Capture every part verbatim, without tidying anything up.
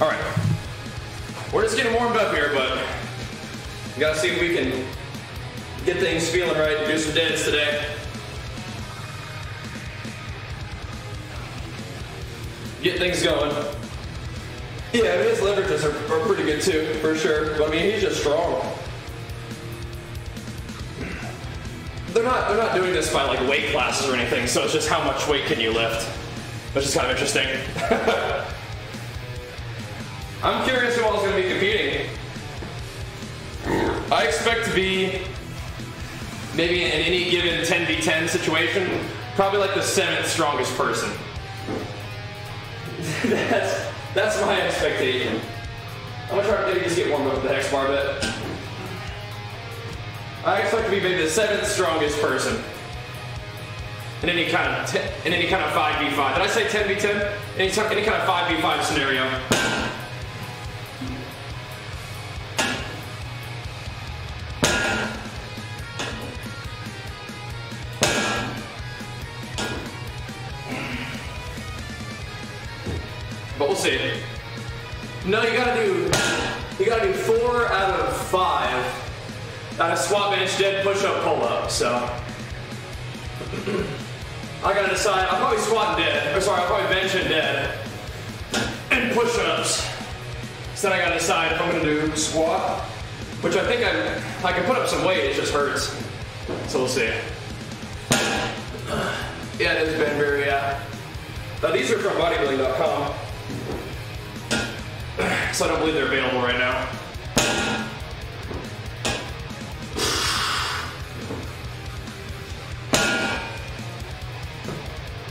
All right, we're just getting warmed up here, but we gotta see if we can get things feeling right and do some deads today. Get things going. Yeah, I mean, his leverages are, are pretty good too, for sure. But I mean, he's just strong. They're not, they're not doing this by like weight classes or anything, so it's just how much weight can you lift, which is kind of interesting. I'm curious who all's going to be competing. I expect to be maybe in any given ten v ten situation, probably like the seventh strongest person. that's, that's my expectation. I'm going to try to maybe just get warmed up with the hex bar a bit. I expect to be maybe the seventh strongest person in any kind of ten, in any kind of five v five. Did I say ten v ten? Any, any kind of five v five scenario. But we'll see. No, you gotta do you gotta do four out of five. Out of squat, bench, dead, push-up, pull-up, so. I gotta decide, I'll probably squat and dead, or sorry, I'll probably bench and dead, and push-ups. So then I gotta decide if I'm gonna do squat, which I think I, I can put up some weight, it just hurts. So we'll see. Yeah, it has been very, uh, now these are from bodybuilding dot com, so I don't believe they're available right now.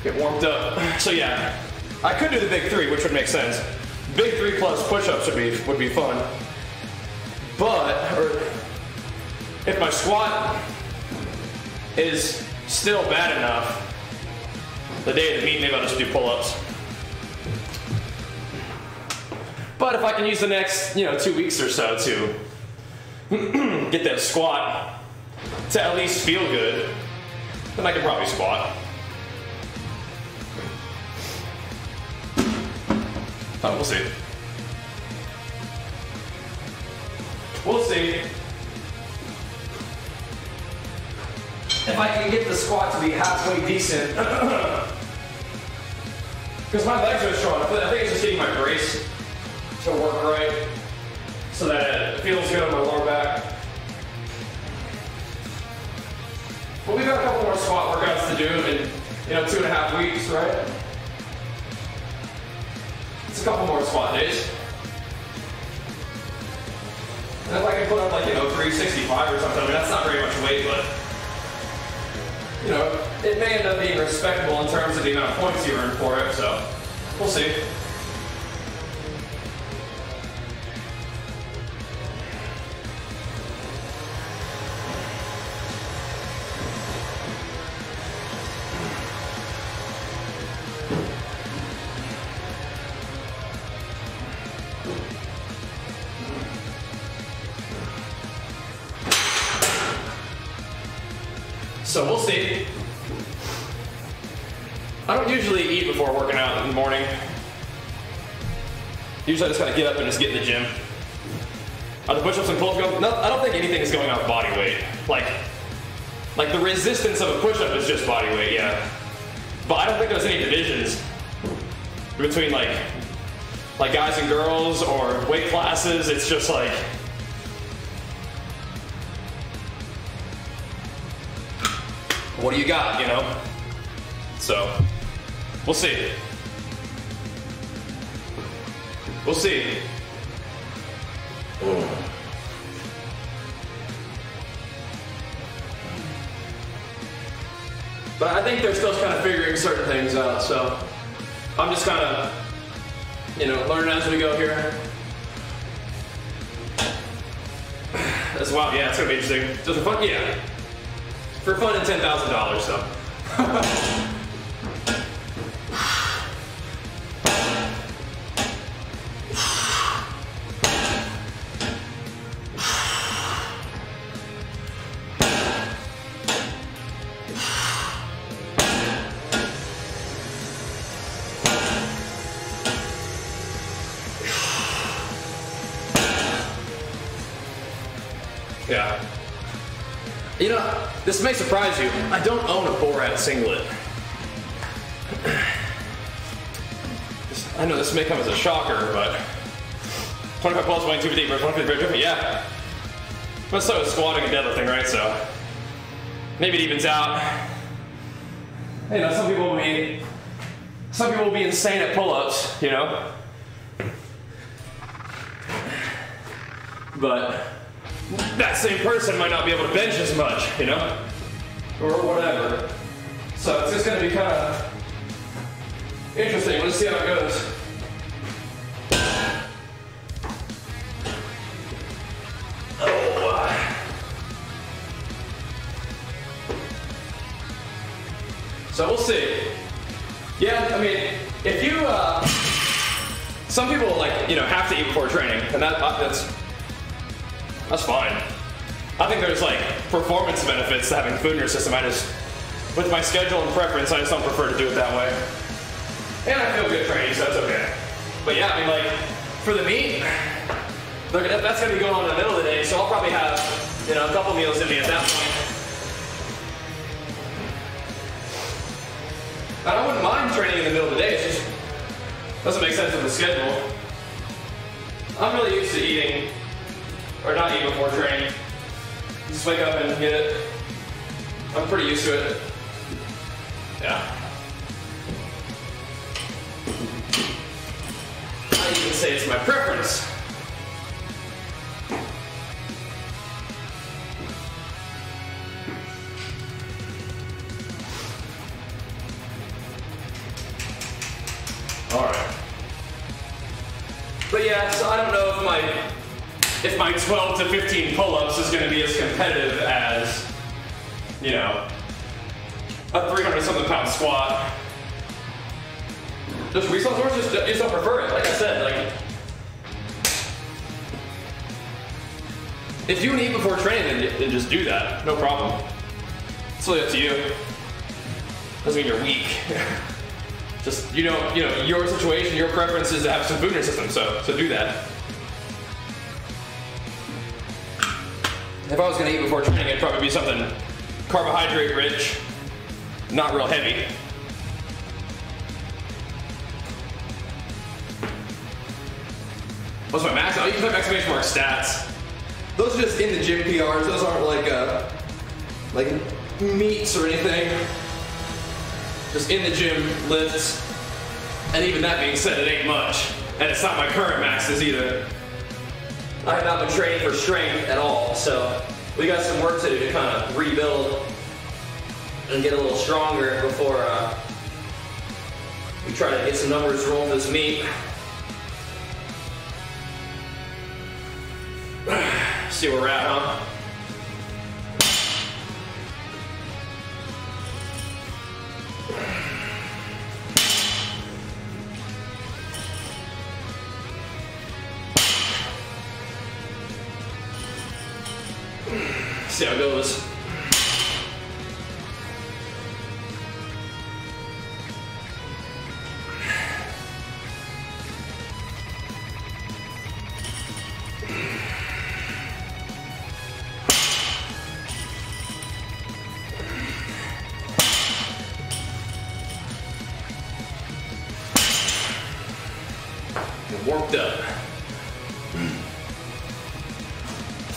Get warmed up. So yeah, I could do the big three, which would make sense. Big three plus push-ups would be would be fun. But or if my squat is still bad enough, the day of the meet, maybe I'll just do pull-ups. But if I can use the next, you know, two weeks or so to get that squat to at least feel good, then I could probably squat. Oh, we'll see. We'll see. If I can get the squat to be halfway decent. Because my legs are strong. I think it's just getting my brace to work right so that it feels good on my lower back. But we've got a couple more squat workouts to do in, you know, two and a half weeks, right? A couple more squat days. And if I can put up like, you know, three sixty-five or something, I mean, that's not very much weight, but, you know, it may end up being respectable in terms of the amount of points you earn for it, so we'll see. So we'll see. I don't usually eat before working out in the morning. Usually I just kind of get up and just get in the gym. Are the push-ups and pull-ups going? No, I don't think anything is going off body weight. Like, like the resistance of a push-up is just body weight, yeah. But I don't think there's any divisions between like, like guys and girls or weight classes. It's just like, what do you got, you know? So, we'll see. We'll see. Ooh. But I think they're still kind of figuring certain things out, so I'm just kind of, you know, learning as we go here. That's wild, yeah, it's gonna be interesting. Just fun, yeah. For fun and ten thousand dollars, so. God. You know, this may surprise you. I don't own a Borat singlet. I know this may come as a shocker, but twenty-five pulls, twenty-two deep, one fifty, yeah. But so is squatting and deadlifting, right? So maybe it evens out. You know, some people will be some people will be insane at pull-ups, you know. But that same person might not be able to bench as much, you know, or whatever. So it's just going to be kind of interesting. We'll just see how it goes. Oh. So we'll see. Yeah, I mean, if you, uh, some people like, you know, have to eat before training, and that uh, that's that's fine. I think there's like performance benefits to having food in your system. I just, with my schedule and preference, I just don't prefer to do it that way. And I feel good training, so that's okay. But yeah, I mean, like, for the meat, that's gonna be going on in the middle of the day, so I'll probably have, you know, a couple meals in me at that point. And I wouldn't mind training in the middle of the day, it just doesn't make sense with the schedule. I'm really used to eating, or not eating before training. Just wake up and get it. I'm pretty used to it. Yeah. I even say it's my preference. Alright. But yeah, so I don't know if my if my twelve to fifteen pull-ups is gonna be as competitive as, you know, a three hundred something pound squat. Just resource or just, just don't prefer it. Like I said, like, if you want to eat before training, then, then just do that. No problem. It's really up to you. Doesn't mean you're weak. Just, you know, you know, your situation, your preference is to have some food in your system, so so do that. If I was gonna eat before training, it'd probably be something carbohydrate rich, not real heavy. What's my max? I'll use my exclamation mark stats. Those are just in the gym P Rs. Those aren't like uh, like meets or anything. Just in the gym lifts. And even that being said, it ain't much. And it's not my current maxes either. I have not been training for strength at all. So we got some work to do to kind of rebuild and get a little stronger before uh, we try to get some numbers rolling this meet. See where we're at, huh? See how it goes. Warped up.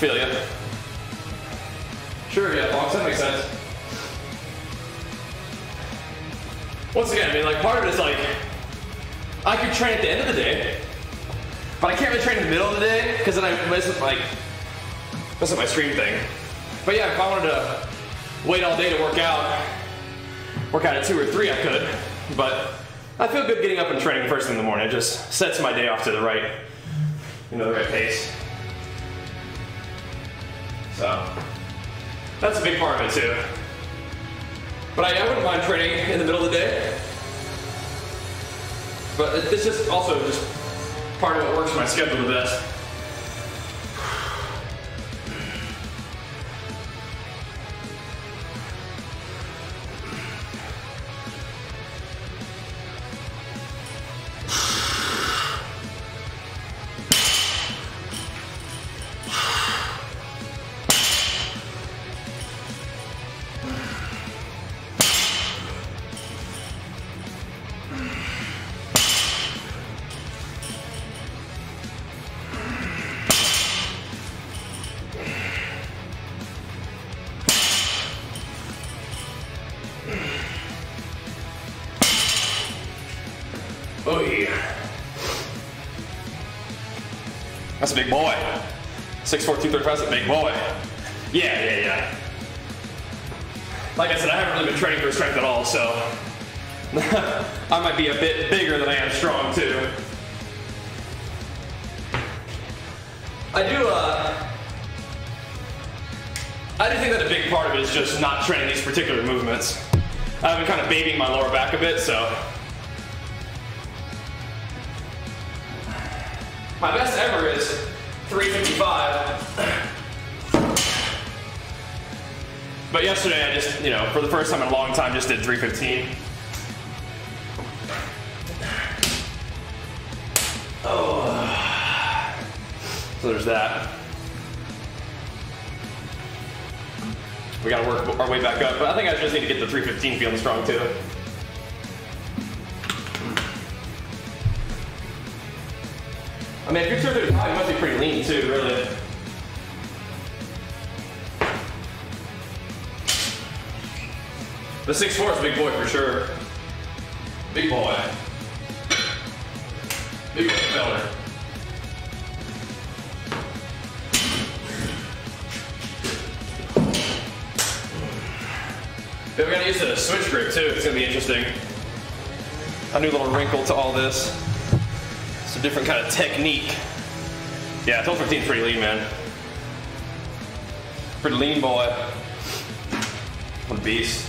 Feel ya. Sure, yeah, Fox, that makes sense. Once again, I mean, like, part of it is like, I could train at the end of the day, but I can't really train in the middle of the day, because then I mess with, like, mess with my stream thing. But yeah, if I wanted to wait all day to work out, work out at two or three, I could, but I feel good getting up and training first thing in the morning. It just sets my day off to the right, you know, the right pace. So that's a big part of it too. But I, I wouldn't mind training in the middle of the day. But it, it's just also just part of what works for my schedule the best. That's a big boy. six four, two thirty-five is a big boy. Yeah, yeah, yeah. Like I said, I haven't really been training for strength at all, so I might be a bit bigger than I am strong too. I do, uh, I do think that a big part of it is just not training these particular movements. I've been kind of babying my lower back a bit, so. My best ever is three fifty-five. But yesterday I just, you know, for the first time in a long time, just did three fifteen. Oh. So there's that. We gotta work our way back up, but I think I just need to get the three fifteen feeling strong too. I mean, if you're two thirty-five, you must be pretty lean too, really. The six four is a big boy for sure. Big boy. Big boy feller. But we gotta use the switch grip too, it's gonna be interesting. A new little wrinkle to all this. It's a different kind of technique. Yeah, twelve fifteen is pretty lean, man. Pretty lean boy. What a beast.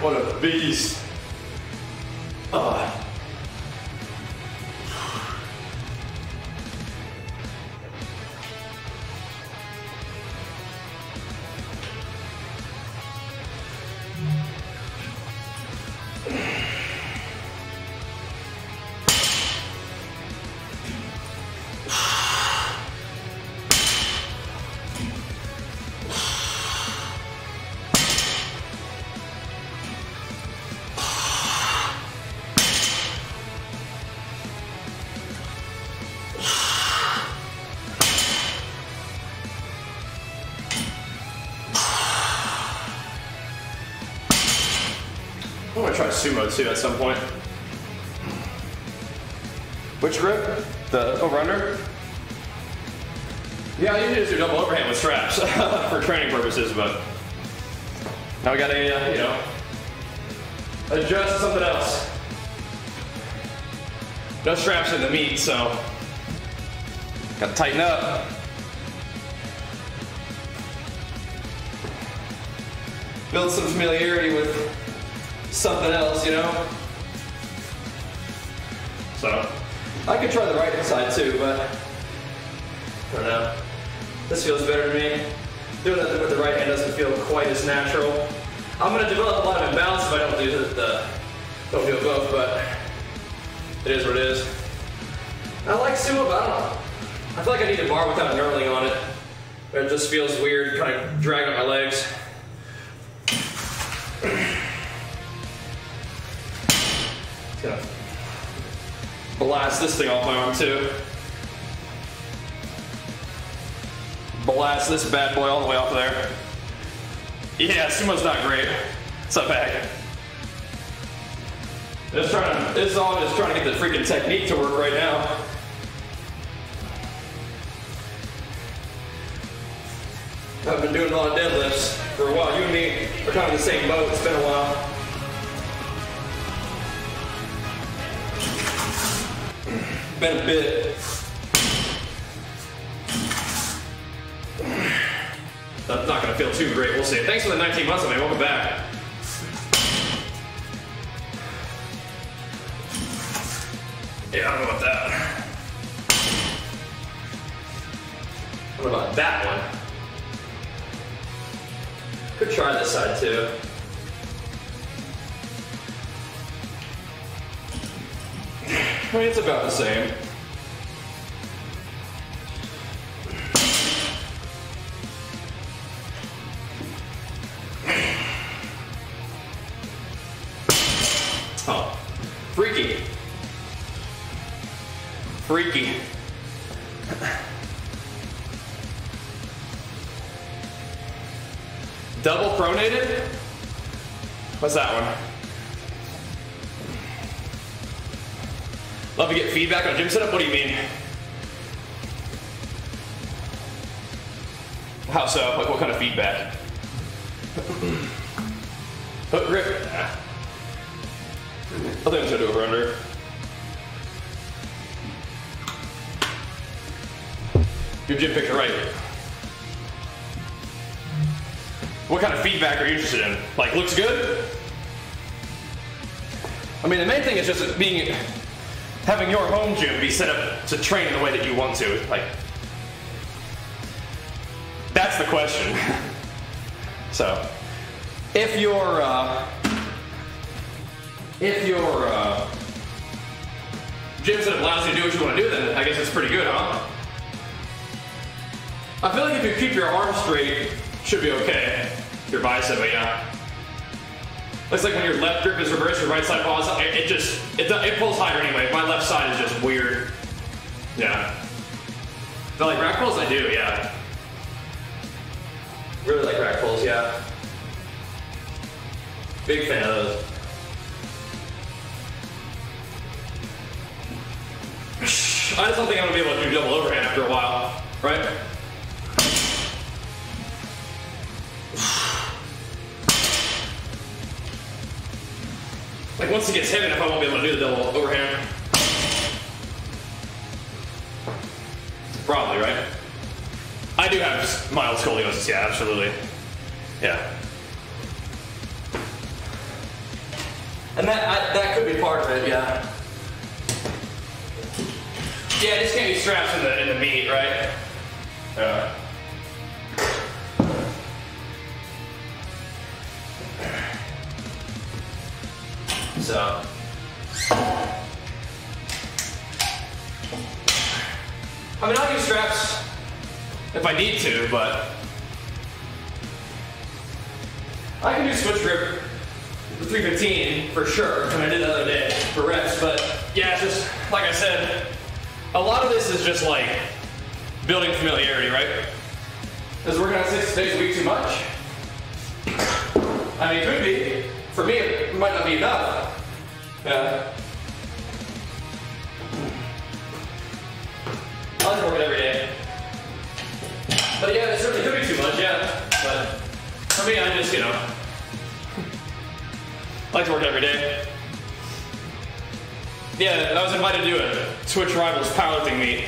What a beast. Ugh. Sumo too at some point. Which grip? The over-under? Yeah, I usually just do double overhand with straps for training purposes, but now we gotta, uh, you know, adjust something else. No straps in the meat, so gotta tighten up. Build some familiarity with something else, you know? So, I could try the right side too, but I don't know. This feels better to me. Doing it with the right hand doesn't feel quite as natural. I'm gonna develop a lot of imbalance if I don't do the, don't do both, but it is what it is. I like sumo, but I don't know. I feel like I need a bar without knurling on it. It just feels weird, kind of dragging my legs. Gonna blast this thing off my arm too. Blast this bad boy all the way off there. Yeah, sumo's not great. It's not bad. Just trying to, this is all just trying to get the freaking technique to work right now. I've been doing a lot of deadlifts for a while. You and me are kind of in the same boat. It's been a while. Been a bit. That's not gonna feel too great, we'll see. Thanks for the nineteen months, man, welcome back. Yeah, I don't know about that. What about that one? Could try this side too. I mean, it's about the same. Oh, freaky. Freaky. Double pronated? What's that one? Love to get feedback on gym setup. What do you mean? How so? Like what kind of feedback? Hook grip. I think I'm gonna do over under. Your gym picture right here. What kind of feedback are you interested in? Like looks good? I mean the main thing is just being having your home gym be set up to train in the way that you want to. Like that's the question. So if your uh, if your uh, gym set up allows you to do what you want to do, then I guess it's pretty good, huh? I feel like if you keep your arms straight, should be okay. Your bicep, but yeah. It's like when your left grip is reversed, your right side falls. It, it just it, it pulls higher anyway. My left side is just weird. Yeah. But like rack pulls, I do. Yeah. Really like rack pulls. Yeah. Big fan of those. I just don't think I'm gonna be able to do double overhand after a while, right? Like once it gets heavy enough, I won't be able to do the double overhand. Probably, right? I do have mild scoliosis, yeah, absolutely. Yeah. And that I, that could be part of it, yeah. Yeah, it just can't be straps in the in the meat, right? Yeah. So. I mean, I'll use straps if I need to, but I can do switch grip for three fifteen for sure, and I did the other day for reps, but yeah, it's just, like I said, a lot of this is just like building familiarity, right? Is working out six days a week too much? I mean, it could be. For me, it might not be enough. Yeah. I like to work it every day. But yeah, it certainly could be too much, yeah. But for me, I just, you know, I like to work every day. Yeah, I was invited to do a Twitch Rivals powerlifting meet.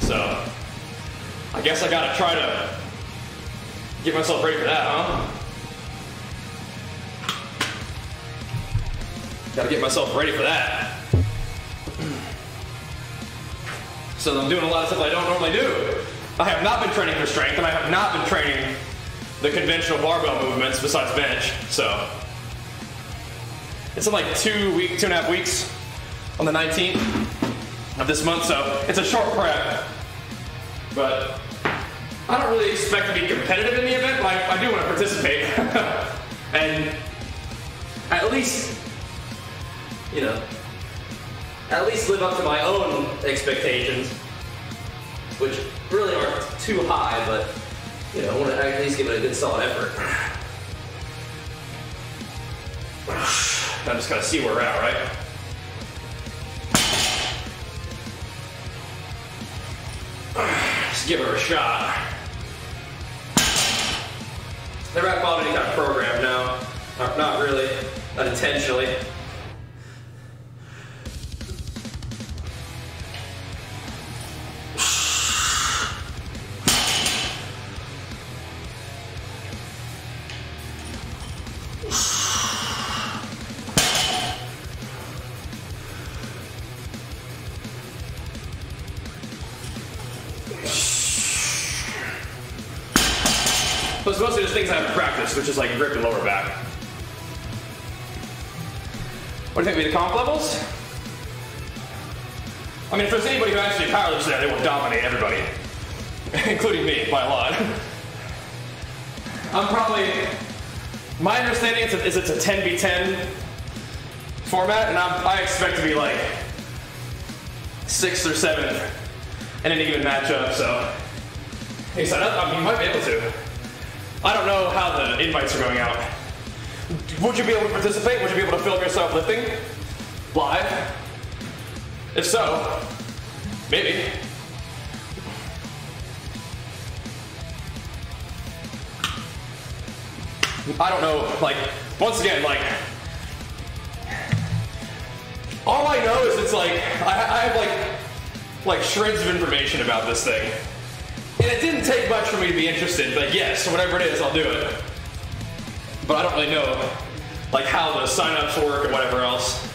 So, I guess I gotta try to get myself ready for that, huh? Gotta get myself ready for that. So I'm doing a lot of stuff I don't normally do. I have not been training for strength, and I have not been training the conventional barbell movements besides bench. So it's in like two week, two and a half weeks on the nineteenth of this month. So it's a short prep, but I don't really expect to be competitive in the event. Like I do want to participate, and at least. You know, at least live up to my own expectations, which really aren't too high, but, you know, I want to at least give it a good solid effort. I just gotta see where we're at, right? Just give her a shot. Never have followed any kind of program, no. Not really, not intentionally. Which is like grip and lower back. What do you think of the comp levels? I mean, if there's anybody who actually powerlifts there, they will dominate everybody, including me by a lot. I'm probably, my understanding is, is it's a ten by ten format, and I'm, I expect to be like sixth or seventh in any given matchup. So, hey, sign up. I mean, you might be able to. I don't know how the invites are going out. Would you be able to participate? Would you be able to film yourself lifting live? If so, maybe. I don't know, like, once again, like, all I know is it's like, I, I have like, like shreds of information about this thing. And it didn't take much for me to be interested, but yes, whatever it is, I'll do it. But I don't really know, like, how the signups work or whatever else.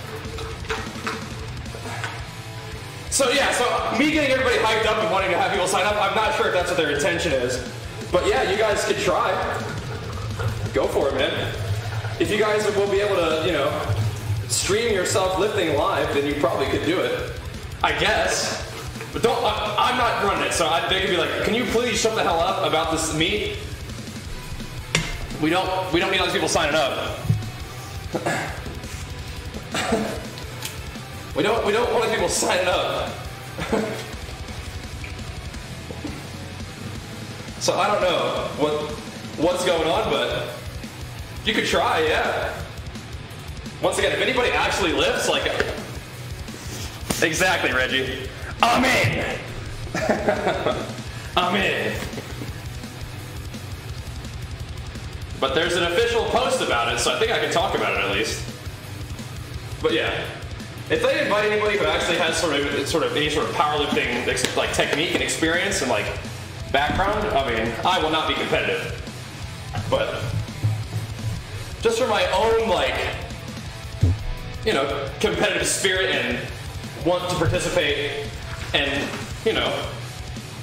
So yeah, so me getting everybody hyped up and wanting to have people sign up, I'm not sure if that's what their intention is. But yeah, you guys could try. Go for it, man. If you guys will be able to, you know, stream yourself lifting live, then you probably could do it. I guess. But don't, I, I'm not running it, so I, they could be like, can you please shut the hell up about this meet? We don't, we don't need all these people signing up. We don't, we don't want people signing up. So I don't know what, what's going on, but you could try, yeah. Once again, if anybody actually lifts, like, exactly, Reggie. I'm in. I'm in. But there's an official post about it, so I think I can talk about it at least. But yeah. If they invite anybody who actually has sort of sort of any sort of powerlifting like technique and experience and like background, I mean, I will not be competitive. But just for my own like, you know, competitive spirit and want to participate and, you know,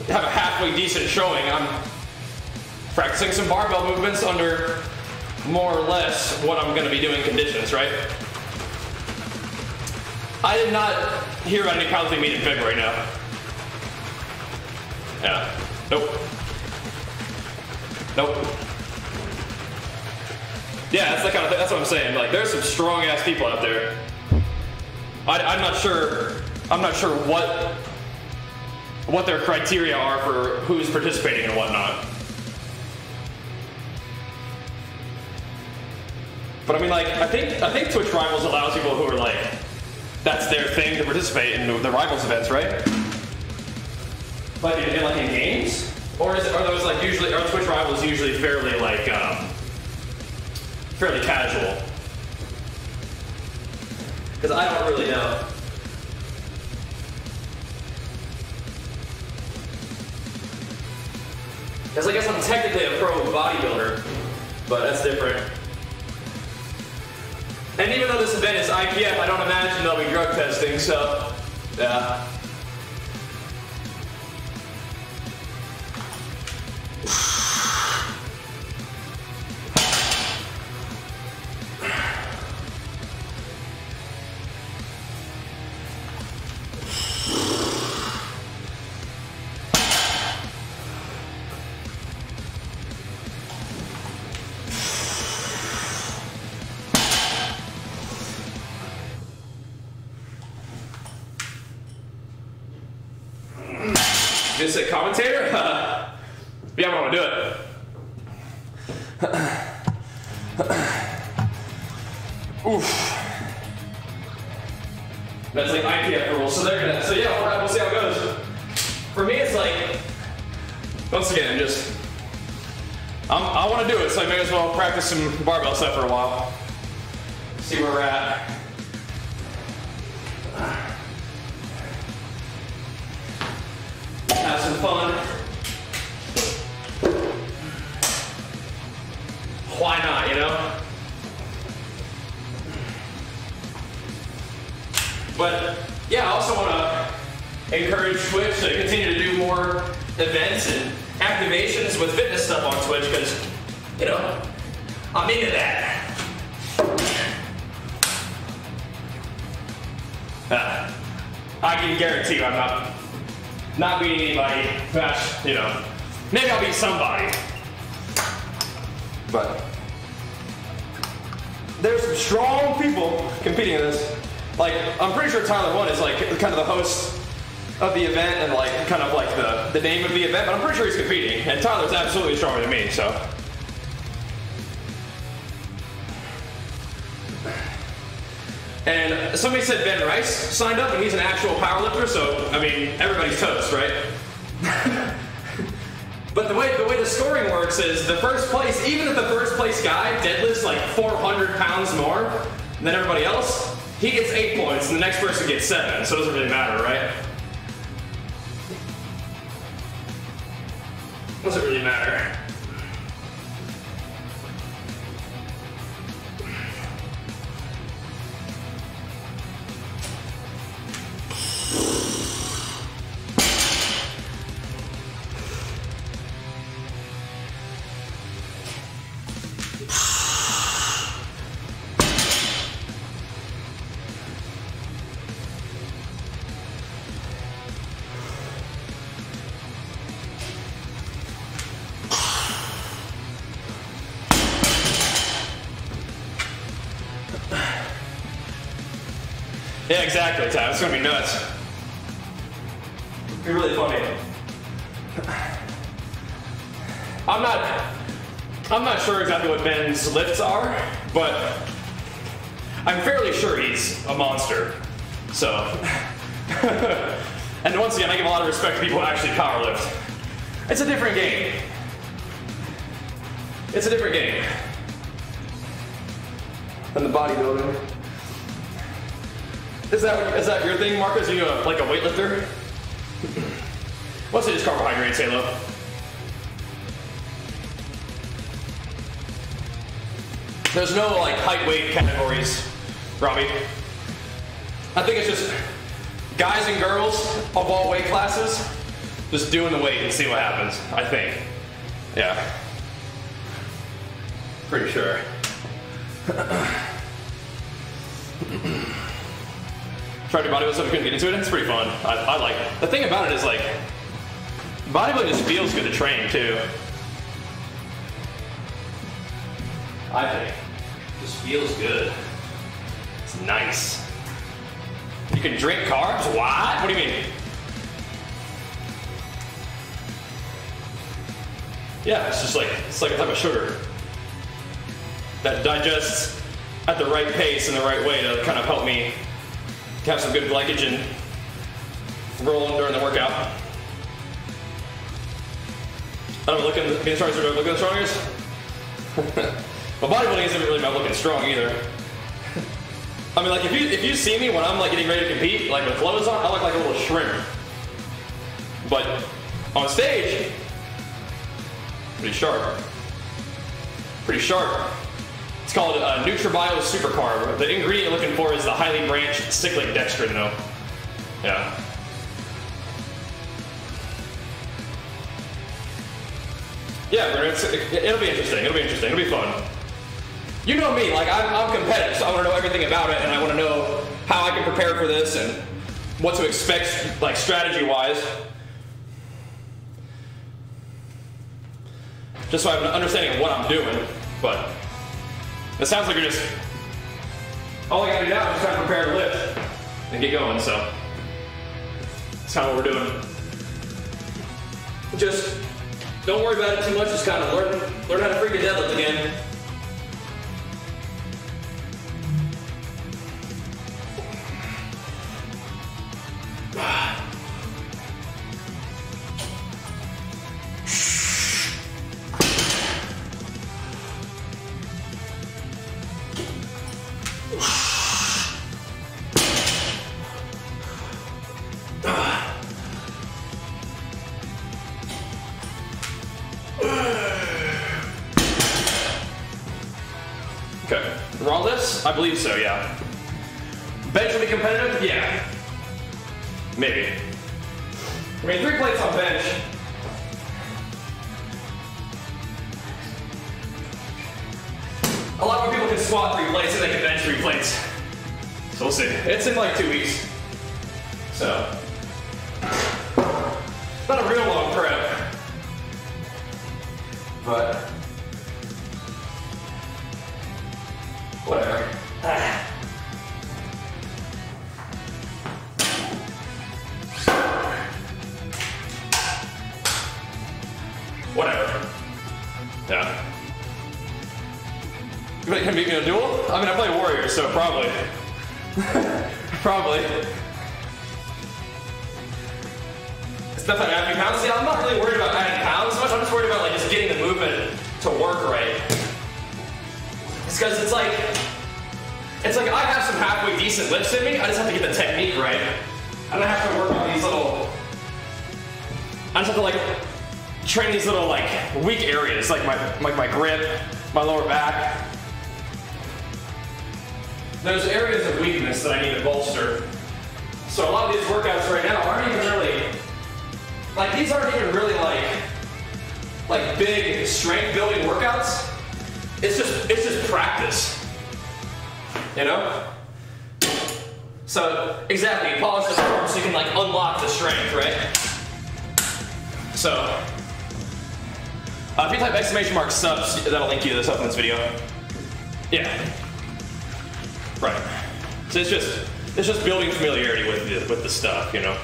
have a halfway decent showing, I'm practicing some barbell movements under more or less what I'm going to be doing conditions, right? I did not hear about any powerlifting meet in February, no. Yeah. Nope. Nope. Yeah, that's the kind of thing, that's what I'm saying. Like, there's some strong ass people out there. I, I'm not sure. I'm not sure what what their criteria are for who's participating and whatnot. But I mean, like, I think I think Twitch Rivals allows people who are like, that's their thing to participate in the Rivals events, right? Like in, in like in games, or is, are those like usually are Twitch Rivals usually fairly like um, fairly casual? Because I don't really know. Because I guess I'm technically a pro bodybuilder, but that's different. And even though this event is I P F, I don't imagine they'll be drug testing, so, yeah. Sit commentator? Uh, yeah, I'm gonna do it. Oof. That's like I P F rules, so they're gonna. So yeah, we'll see how it goes. For me, it's like once again, just I'm, I want to do it, so I may as well practice some barbell stuff for a while. See where we're at. Have some fun. Why not, you know? But yeah, I also want to encourage Twitch to continue to do more events and activations with fitness stuff on Twitch because, you know, I'm into that. Uh, I can guarantee you I'm not. Not beating anybody, but, you know, maybe I'll beat somebody. But there's some strong people competing in this. Like, I'm pretty sure Tyler One is like kind of the host of the event and like kind of like the, the name of the event, but I'm pretty sure he's competing. And Tyler's absolutely stronger than me, so. And somebody said Ben Rice signed up, and he's an actual powerlifter, so, I mean, everybody's toast, right? But the way the way the scoring works is the first place, even if the first place guy deadlifts like four hundred pounds more than everybody else, he gets eight points and the next person gets seven, so it doesn't really matter, right? Doesn't really matter. Yeah, exactly, Ty. It's gonna be nuts. It'll be really funny. I'm not I'm not sure exactly what Ben's lifts are, but I'm fairly sure he's a monster. So and once again, I give a lot of respect to people who actually power lift. It's a different game. It's a different game than the bodybuilding. Is that, is that your thing, Marcus? Are you a, like a weightlifter? What's it just carbohydrates, Halo? There's no like height weight categories, Robbie. I think it's just guys and girls of all weight classes just doing the weight and see what happens, I think. Yeah. Pretty sure. Tried to bodybuild so we couldn't get into it. It's pretty fun. I, I like it. The thing about it is like bodybuilding just feels good to train too. I think it just feels good. It's nice. You can drink carbs. What? What do you mean? Yeah, it's just like it's like a type of sugar that digests at the right pace and the right way to kind of help me have some good glycogen rolling during the workout. I don't look at the, being strong, so looking strong is. Well, bodybuilding isn't really about looking strong either. I mean, like if you if you see me when I'm like getting ready to compete, like with clothes on, I look like a little shrimp. But on stage, pretty sharp. Pretty sharp. It's called uh, Nutrabio Super Supercarb. The ingredient you're looking for is the highly branched cyclic dextrin, though. Yeah. Yeah, it's, it'll be interesting. It'll be interesting. It'll be fun. You know me. Like, I'm, I'm competitive, so I want to know everything about it, and I want to know how I can prepare for this and what to expect, like, strategy-wise. Just so I have an understanding of what I'm doing, but... It sounds like you're just, all I gotta do now is just kind of prepare to lift and get going, so that's kind of what we're doing. Just don't worry about it too much, just kind of learn, learn how to freaking deadlift again. I believe so, yeah. Bench will be competitive? Yeah. Maybe. I mean, three plates on bench. A lot more people can squat three plates and they can bench three plates. So we'll see. It's in like two weeks. So. Not a real long prep. But. Whatever. Ah. Whatever. Yeah. You can beat me in a duel? I mean, I play warrior, so probably. Probably. It's definitely adding pounds. See, I'm not really worried about adding pounds much. so I'm just worried about like just getting the movement to work right. It's because it's like, it's like I have some halfway decent lifts in me, I just have to get the technique right. I don't have to work on these little, I just have to like train these little like weak areas, like my, like my grip, my lower back. There's areas of weakness that I need to bolster. So a lot of these workouts right now aren't even really, like these aren't even really like, like big strength building workouts. It's just, it's just practice, you know? So exactly, polish the form so you can like unlock the strength, right? So, uh, if you type exclamation mark subs, that'll link you to the supplements video. Yeah, right. So it's just, it's just building familiarity with the, with the stuff, you know?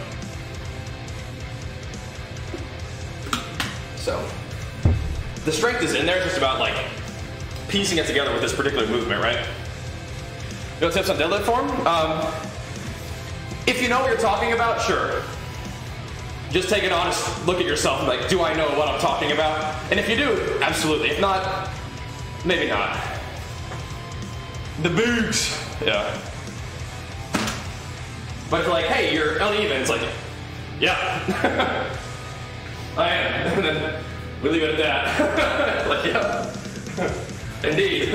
So, the strength is in there, it's just about like piecing it together with this particular movement, right? You know, tips on deadlift form? Um, if you know what you're talking about, sure. Just take an honest look at yourself and like, do I know what I'm talking about? And if you do, absolutely. If not, maybe not. The boogs, yeah. But if you're like, hey, you're uneven, it's like, yeah. I am, and then we leave it at that. Like, yeah, indeed.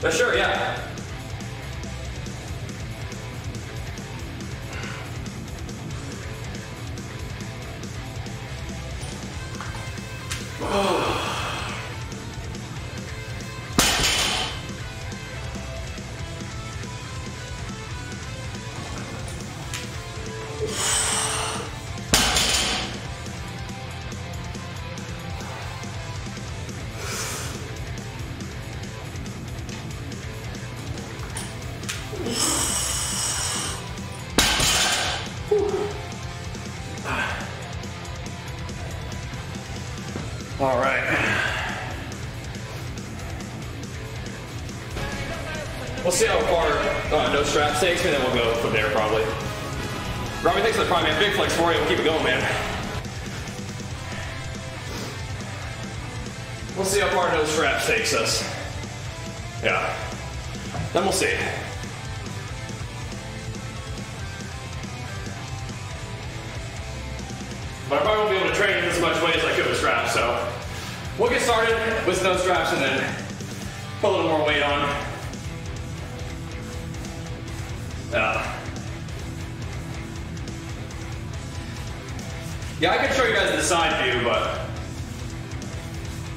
But sure, yeah. Oh. Straps takes me, then we'll go from there probably. Robbie, thanks for the prime, man. Big flex for you. We'll keep it going, man. We'll see how far no straps takes us. Yeah. Then we'll see. But I probably won't be able to train in as much weight as I could with straps, so we'll get started with no straps and then put a little more weight on. Uh, yeah, I can show you guys the side view, but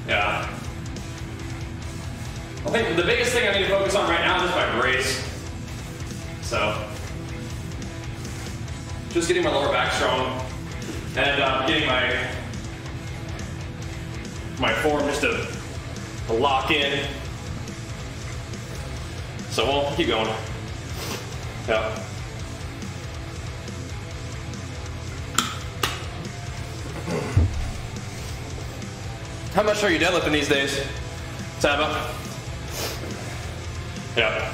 yeah. I think the biggest thing I need to focus on right now is my brace. So, just getting my lower back strong and uh, getting my my form just to, to lock in. So we'll keep going. Yeah. How much are you deadlifting these days, Taba? Yeah.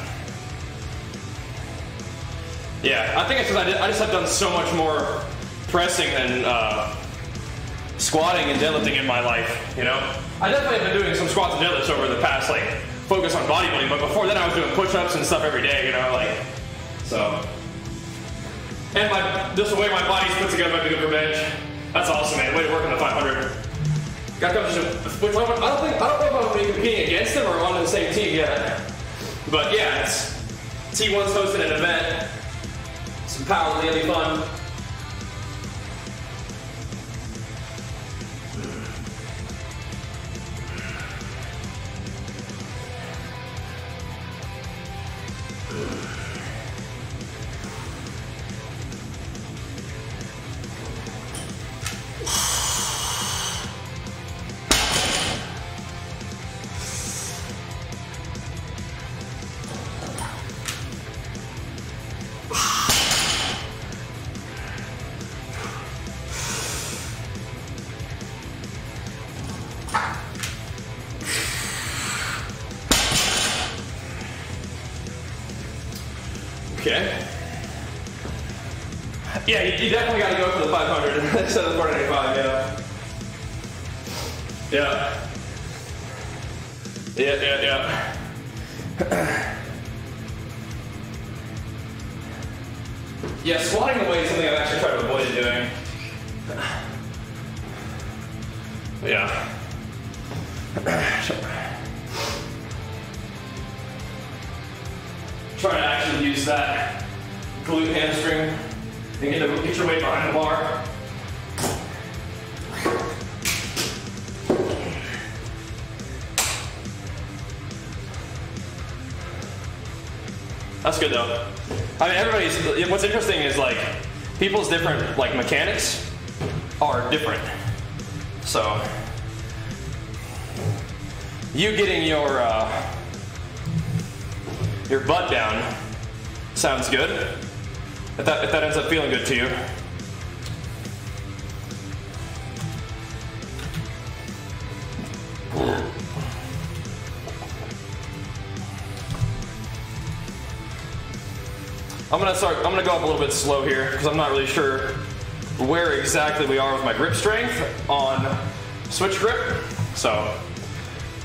Yeah, I think it's because I, did, I just have done so much more pressing than uh, squatting and deadlifting in my life, you know? I definitely have been doing some squats and deadlifts over the past, like, focus on bodybuilding, but before then I was doing push-ups and stuff every day, you know, like. So, and my, just the way my body's put together might be good for bench. That's awesome, man. Way to work on the five hundred. Got coaches, which I don't think, I don't think I'm going to be competing against them or on the same team yet. But yeah, it's, T one's hosting an event. Some power, really fun. Yeah, you, you definitely got to go for the five hundred instead of the four ninety-five, yeah. Yeah. Yeah, yeah, yeah. Yeah, squatting away is something I've actually tried to avoid doing. Yeah. Sure. Try to actually use that glute hamstring and get, the, get your weight behind the bar. That's good though. I mean, everybody's, what's interesting is like, people's different, like mechanics are different. So, you getting your, uh, your butt down sounds good. If that, if that ends up feeling good to you. I'm gonna start, I'm gonna go up a little bit slow here because I'm not really sure where exactly we are with my grip strength on switch grip. So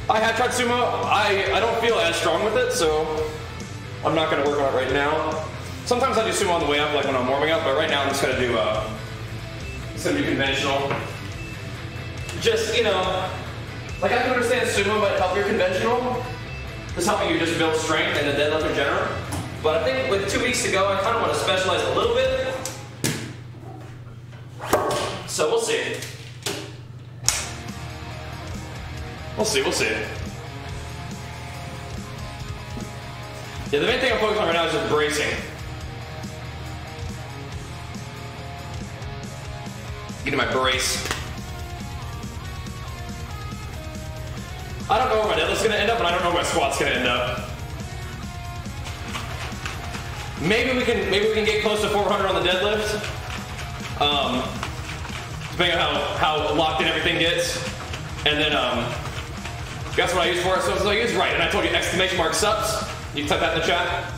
I had tried sumo, I, I don't feel as strong with it, so I'm not gonna work on it right now. Sometimes I do sumo on the way up, like when I'm warming up, but right now I'm just gonna do uh it's gonna be conventional. Just, you know, like I can understand sumo might help your conventional. Just helping you just build strength and the deadlift in general. But I think with two weeks to go, I kind of want to specialize a little bit. So we'll see. We'll see, we'll see. Yeah, the main thing I'm focused on right now is just bracing. Getting my brace. I don't know where my deadlift's going to end up, and I don't know where my squat's going to end up. Maybe we can maybe we can get close to four hundred on the deadlift, um, depending on how, how locked in everything gets. And then um, that's what I use for it. So I use right, and I told you exclamation mark subs. You can type that in the chat.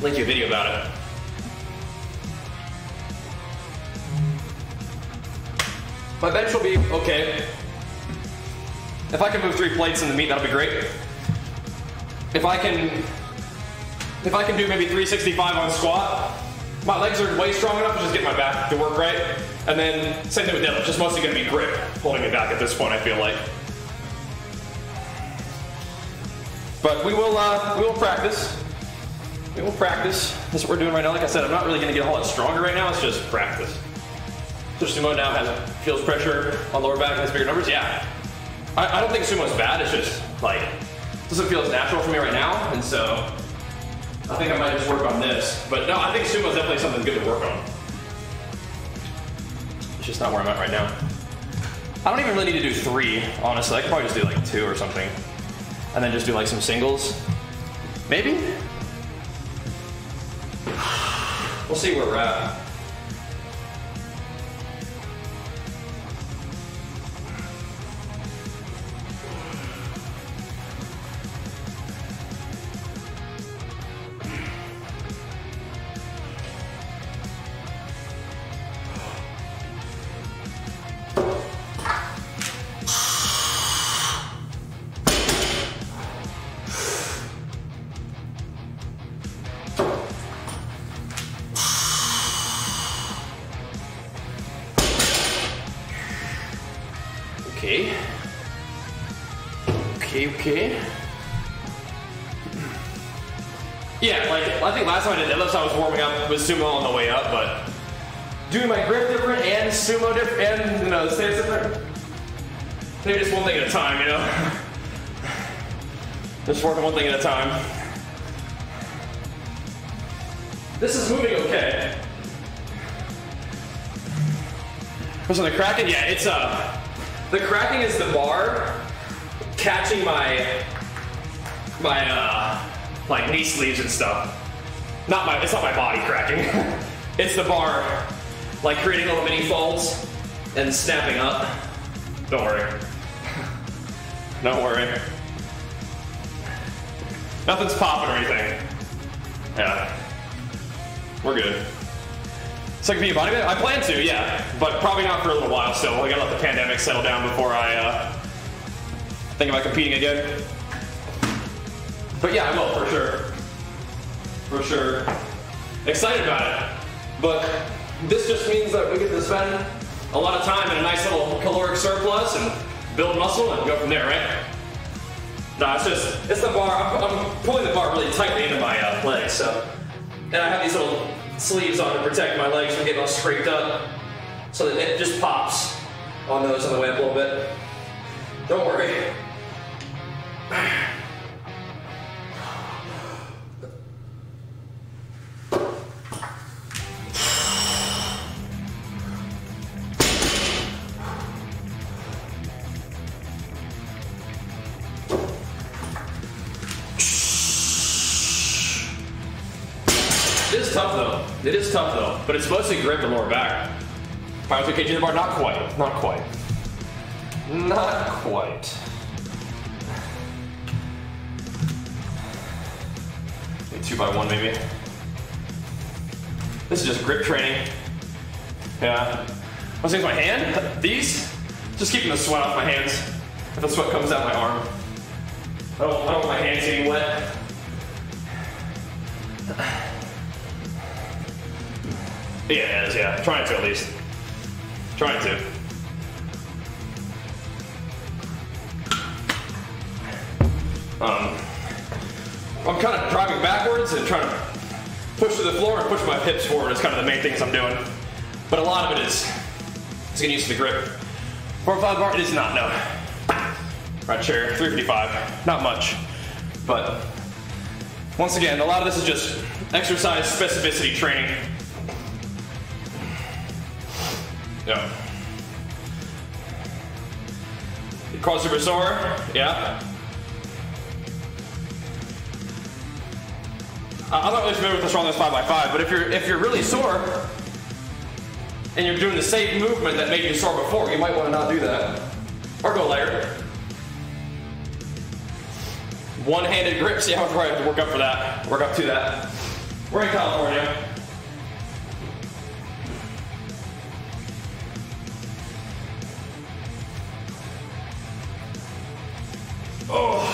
Link you a video about it. My bench will be okay. If I can move three plates in the meat, that'll be great. If I can, if I can do maybe three sixty-five on squat, my legs are way strong enough to just get my back to work right. And then same thing with deadlift, just mostly gonna be grip holding it back at this point, I feel like. But we will, uh, we will practice. We will practice. That's what we're doing right now. Like I said, I'm not really gonna get a whole lot stronger right now. It's just practice. So sumo now has feels pressure on lower back and has bigger numbers. Yeah, I, I don't think sumo's bad. It's just like. Doesn't feel as natural for me right now, and so I think I might just work on this. But no, I think sumo is definitely something good to work on. It's just not where I'm at right now. I don't even really need to do three, honestly. I could probably just do like two or something, and then just do like some singles, maybe. We'll see where we're at. Sumo on the way up, but doing my grip different and sumo different and, you know, stance different. Maybe just one thing at a time, you know? Just working one thing at a time. This is moving okay. What's on the Kraken? Yeah, it's uh, the Kraken is the bar catching my, my, uh, like knee sleeves and stuff. Not my, it's not my body cracking. It's the bar, like creating little mini folds and snapping up. Don't worry. Don't worry. Nothing's popping or anything. Yeah. We're good. So I can be a bodybuilder? I plan to, yeah, but probably not for a little while still. I gotta let the pandemic settle down before I uh, think about competing again. But yeah, I will for sure, for sure. Excited about it, but this just means that we get to spend a lot of time in a nice little caloric surplus and build muscle and go from there, right? Nah, it's just it's the bar. I'm, I'm pulling the bar really tightly into my uh, legs, so and I have these little sleeves on to protect my legs from getting all scraped up, so that it just pops on those on the way up a little bit. Don't worry. It is tough though. It is tough though, but it's mostly grip and lower back. five oh three K G in the bar, not quite, not quite, not quite. Maybe two by one maybe. This is just grip training. Yeah. What's this, my hand? These? Just keeping the sweat off my hands. If the sweat comes out my arm. I don't, I don't want my hands getting wet. Yeah, it is, yeah. Trying to at least. Trying to. Um, I'm kind of driving backwards and trying to push to the floor and push my hips forward is kind of the main things I'm doing. But a lot of it is, is getting used to the grip. four five bar, it is not, no. Right chair, three fifty-five. Not much. But once again, a lot of this is just exercise specificity training. Yeah. Core super sore. Yeah. I'm not really familiar with the strongest five by five, but if you're if you're really sore and you're doing the same movement that made you sore before, you might want to not do that or go lighter. One-handed grip. See how far I have to work up for that. Work up to that. We're in California. Oh.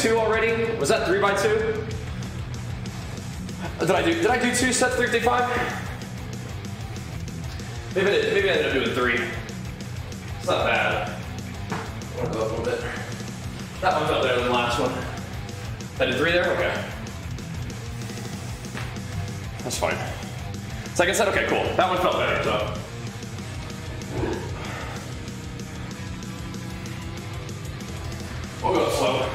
Two already? Was that three by two? Did I do? Did I do two sets? three fifty-five? Maybe I did, maybe I ended up doing three. It's not bad. I'm gonna go up a little bit. That one felt better than the last one. I did three there. Okay, that's fine. So like I said, okay, cool. That one felt better. So. We'll go slow.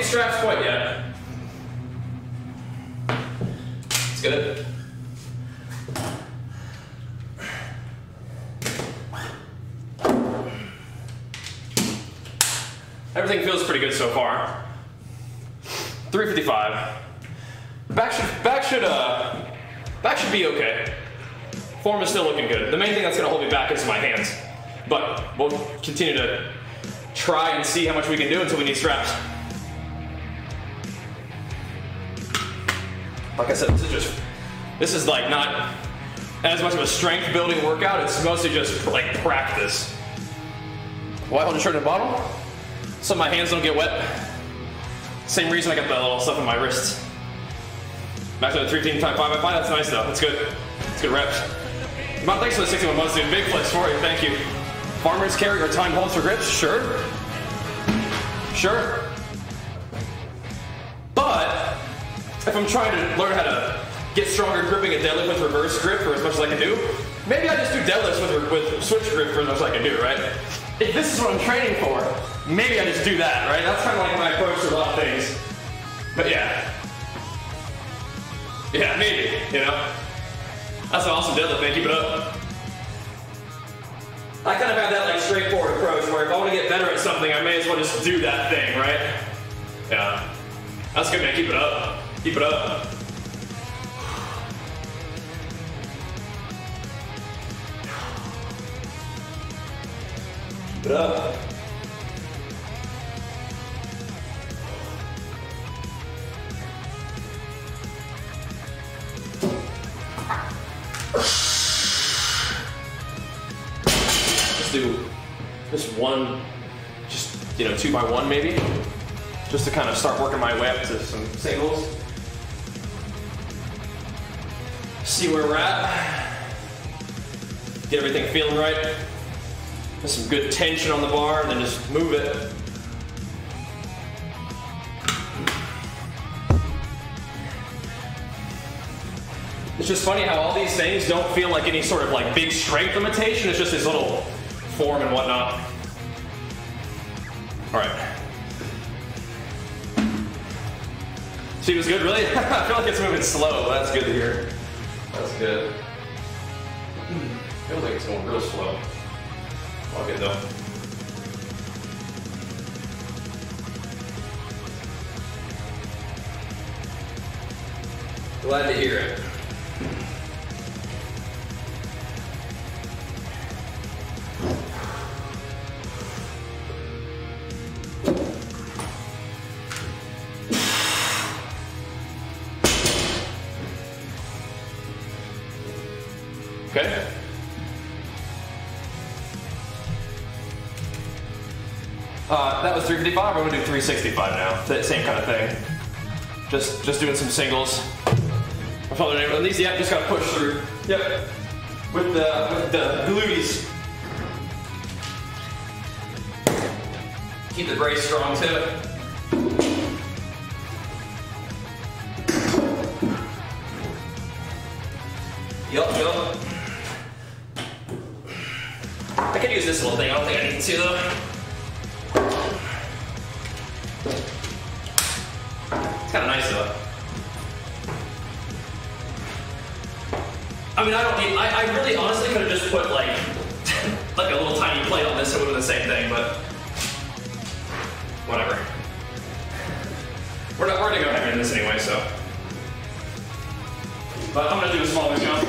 Straps quite yet. It's good. Everything feels pretty good so far. three fifty-five. Back should back should uh back should be okay. Form is still looking good. The main thing that's gonna hold me back is my hands. But we'll continue to try and see how much we can do until we need straps. Like I said, this is just, this is like not as much of a strength building workout. It's mostly just like practice. Why hold your shirt in the bottom? So my hands don't get wet. Same reason I got that little stuff in my wrists. Back to the thirteen times five. I find that's nice though. That's good. That's good reps. Mom, thanks for the sixty-one months, dude. Big flips for you. Thank you. Farmers carry or time holds for grips? Sure. Sure. But if I'm trying to learn how to get stronger gripping a deadlift with reverse grip for as much as I can do, maybe I just do deadlifts with, with switch grip for as much as I can do, right? If this is what I'm training for, maybe I just do that, right? That's kind of like my approach to a lot of things. But yeah. Yeah, maybe, you know? That's an awesome deadlift, man. Keep it up. I kind of have that like straightforward approach where if I want to get better at something, I may as well just do that thing, right? Yeah. That's good, man. Keep it up. Keep it up. Keep it up. Let's do just one, just, you know, two by one maybe, just to kind of start working my way up to some singles. See where we're at. Get everything feeling right. Put some good tension on the bar and then just move it. It's just funny how all these things don't feel like any sort of like big strength limitation. It's just this little form and whatnot. All right. See, it was good, really? I feel like it's moving slow. That's good to hear. That's good. I feel like it's going real slow. All good though. Glad to hear it. Okay. Uh, that was three fifty-five. I'm gonna do three sixty-five now. That same kind of thing. Just, just doing some singles. My father name. At least, yeah, just gotta push through. Yep. With the, with the glutees. Keep the brace strong too. Yup, yup. I could use this little thing. I don't think I need to though. It's kind of nice though. I mean, I don't need, I, I really honestly could have just put like, like a little tiny plate on this, it would have been the same thing, but whatever. We're not, we're gonna go heavy in this anyway, so. But I'm gonna do a smaller jump.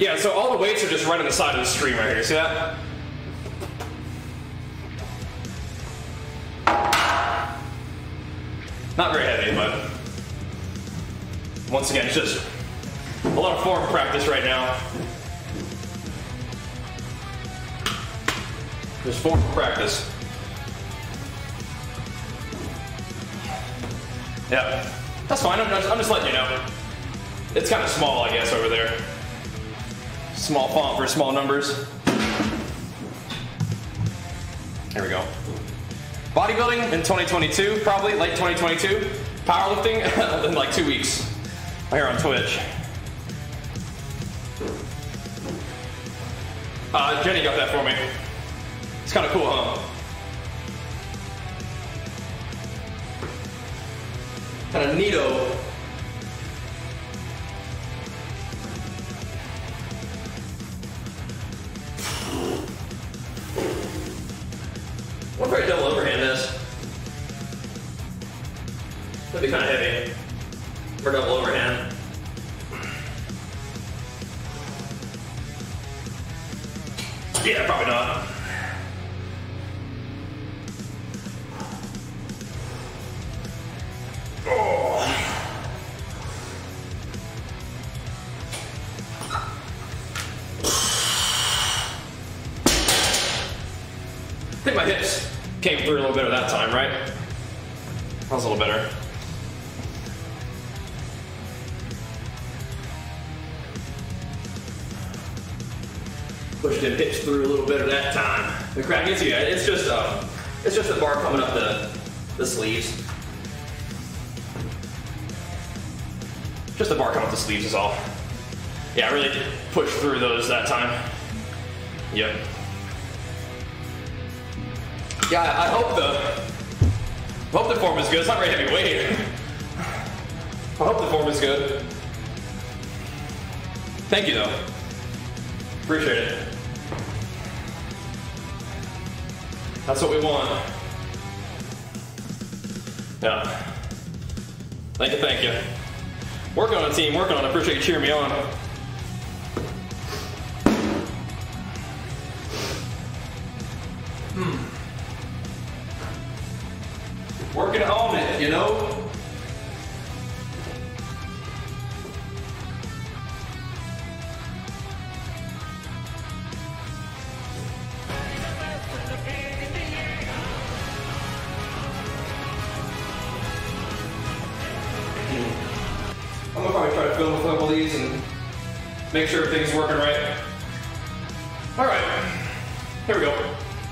Yeah, so all the weights are just right on the side of the screen right here, see that? Not very heavy, but once again, it's just a lot of form practice right now. Just form practice. Yeah, that's fine, I'm just, I'm just letting you know. It's kind of small, I guess, over there. Small font for small numbers. Here we go. Bodybuilding in twenty twenty-two, probably late twenty twenty-two. Powerlifting in like two weeks. Right here on Twitch. Uh, Jenny got that for me. It's kind of cool, huh? Kind of neato. What if I double overhand this? That'd be kind of heavy for double overhand. Yeah, probably not. Oh. think my hips came through a little better that time, right? That was a little better. Pushed them hips through a little better that time. The crack gets you. It's just um, it's just the bar coming up the the sleeves. Just the bar coming up the sleeves is all. Yeah, I really did push through those that time. Yep. Yeah, I hope the hope the form is good. It's not very heavy weight. I hope the form is good. Thank you though. Appreciate it. That's what we want. Yeah. Thank you, thank you. Working on it, team, working on it. Appreciate you cheering me on. Hmm. Working on it, you know? Make sure everything's working right. All right, here we go.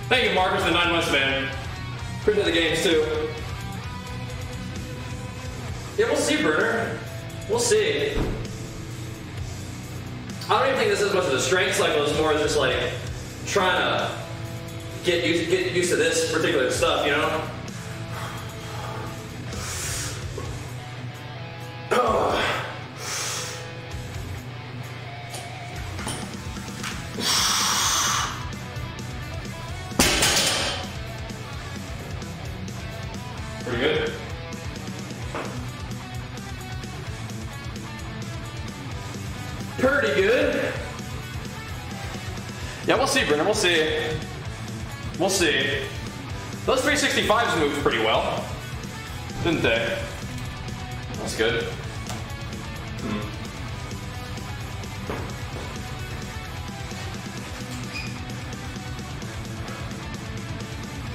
Thank you, Marcus, the nine months man. Appreciate the games too. Yeah, we'll see, Burner. We'll see. I don't even think this is much of a strength cycle. It's more just like trying to get used get used to this particular stuff, you know. We'll see. We'll see. Those three sixty-fives moved pretty well, didn't they? That's good. Hmm.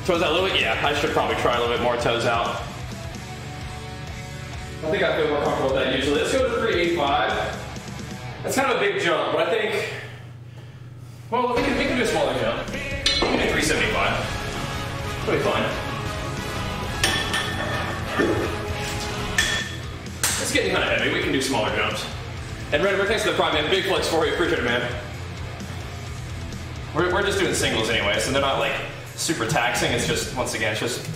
Toes out a little bit? Yeah, I should probably try a little bit more toes out. I think I feel more comfortable with that usually. Let's go to three eighty-five. That's kind of a big jump, but I think... Well, we can, we can do a smaller jump. We can do three seventy-five. That'll be fine. It's getting kind of heavy. We can do smaller jumps. And Redmer, thanks for the prime, man. Big flex for you. Appreciate it, man. We're, we're just doing singles anyway, so they're not like super taxing. It's just, once again, it's just,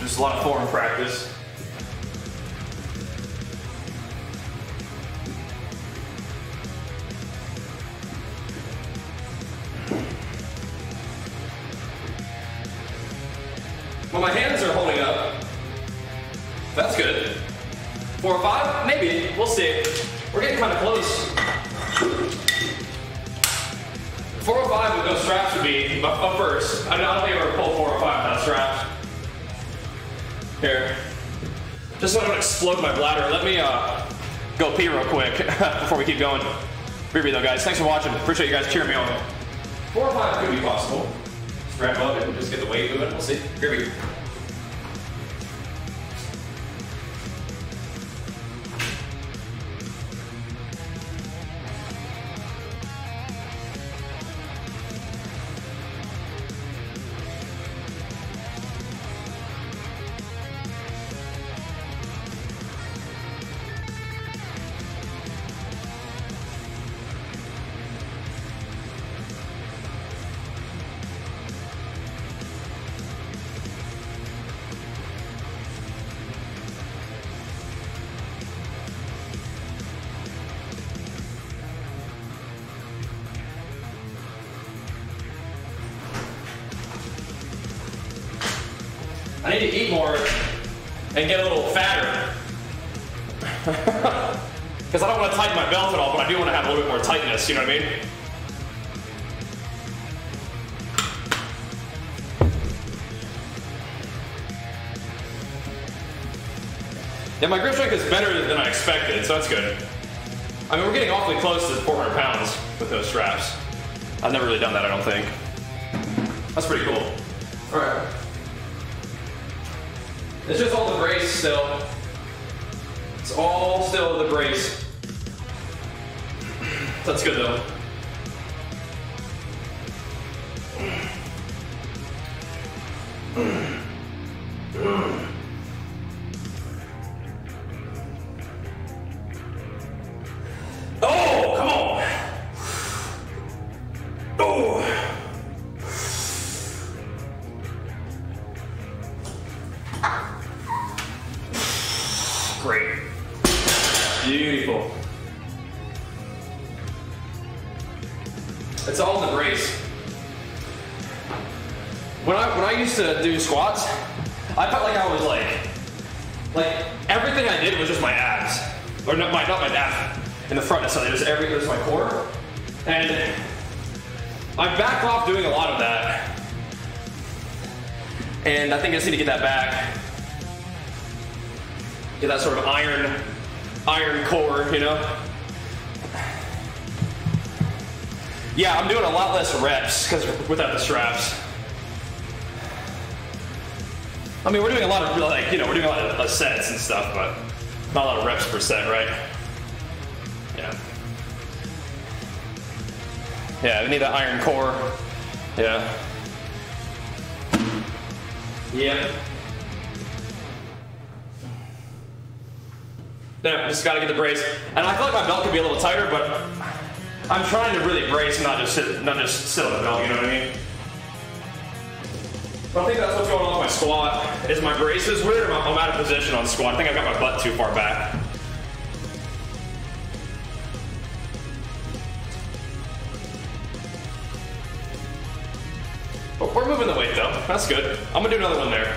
just a lot of form practice. My hands are holding up. That's good. Four or five? Maybe. We'll see. We're getting kind of close. Four or five with no straps would be up first. I don't think I've ever pulled four or five without straps. Here. Just so I don't explode my bladder, let me uh, go pee real quick before we keep going. Riri though, guys. Thanks for watching. Appreciate you guys cheering me on. Four or five could be possible. Wrap up and just get the weight moving. We'll see. Here we go. I need to eat more and get a little fatter. Because I don't want to tighten my belt at all, but I do want to have a little bit more tightness, you know what I mean? Yeah, my grip strength is better than I expected, so that's good. I mean, we're getting awfully close to four hundred pounds with those straps. I've never really done that, I don't think. That's pretty cool. All right. It's just all the brace still. It's all still the brace. That's good though. Oh, come on. Oh. Great. Beautiful. It's all in the brace. When I when I used to do squats, I felt like I was like, like everything I did was just my abs, or not my not my abs in the front necessarily. Just everything was my core, and I backed off doing a lot of that, and I think I just need to get that back. Get that sort of iron, iron core, you know? Yeah, I'm doing a lot less reps because without the straps. I mean, we're doing a lot of like, you know, we're doing a lot of sets and stuff, but not a lot of reps per set, right? Yeah. Yeah, we need that iron core. Yeah. Yeah. No, just gotta get the brace. And I feel like my belt could be a little tighter, but I'm trying to really brace and not just sit, not just sit on the belt, you know what I mean? But I think that's what's going on with my squat, is my brace is weird, I'm, I'm out of position on squat. I think I've got my butt too far back. But we're moving the weight though, that's good. I'm gonna do another one there.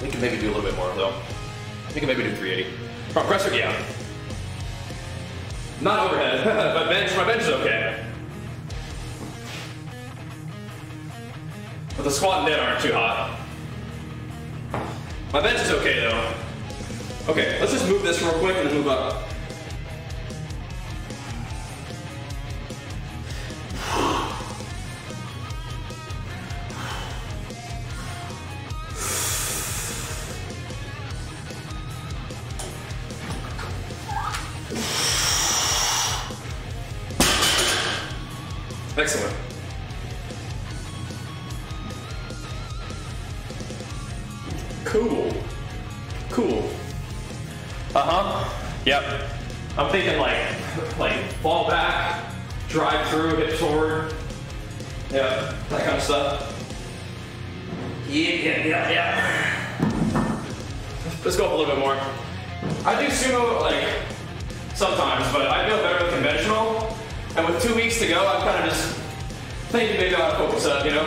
We can maybe do a little bit more though. We can maybe do three eighty. Front presser, yeah. Not overhead. my bench, my bench is okay. But the squat and dead aren't too hot. My bench is okay though. Okay, let's just move this real quick and move up. Excellent. Cool. Cool. Uh-huh. Yep. I'm thinking like, like fall back, drive through, hip forward. Yeah, that kind of stuff. Yeah, yeah, yeah, yeah. Let's go up a little bit more. I do sumo like sometimes, but I feel better with conventional. And with two weeks to go, I'm kind of just thinking maybe I'll focus up, you know?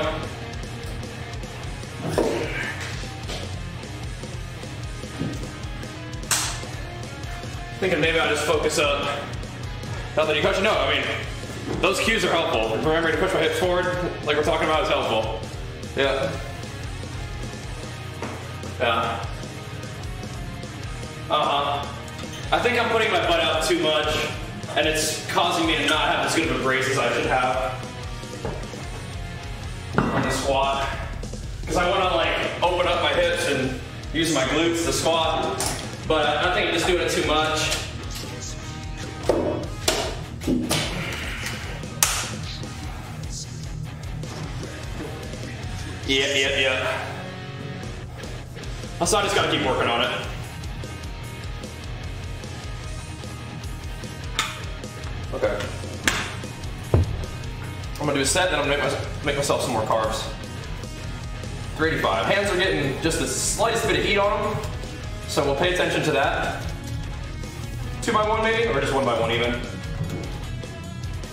Thinking maybe I'll just focus up. Not that you question, no, I mean, those cues are helpful. Remembering to push my hips forward, like we're talking about, is helpful. Yeah. Yeah. Uh-huh. I think I'm putting my butt out too much. And it's causing me to not have as good of a brace as I should have on the squat. Because I want to like open up my hips and use my glutes to squat, but I think I'm just doing it too much. Yep, yep, yep. So I just gotta keep working on it. Okay. I'm gonna do a set, then I'm gonna make, my, make myself some more carbs. three eighty-five. Hands are getting just the slightest bit of heat on them, so we'll pay attention to that. Two by one maybe, or just one by one even.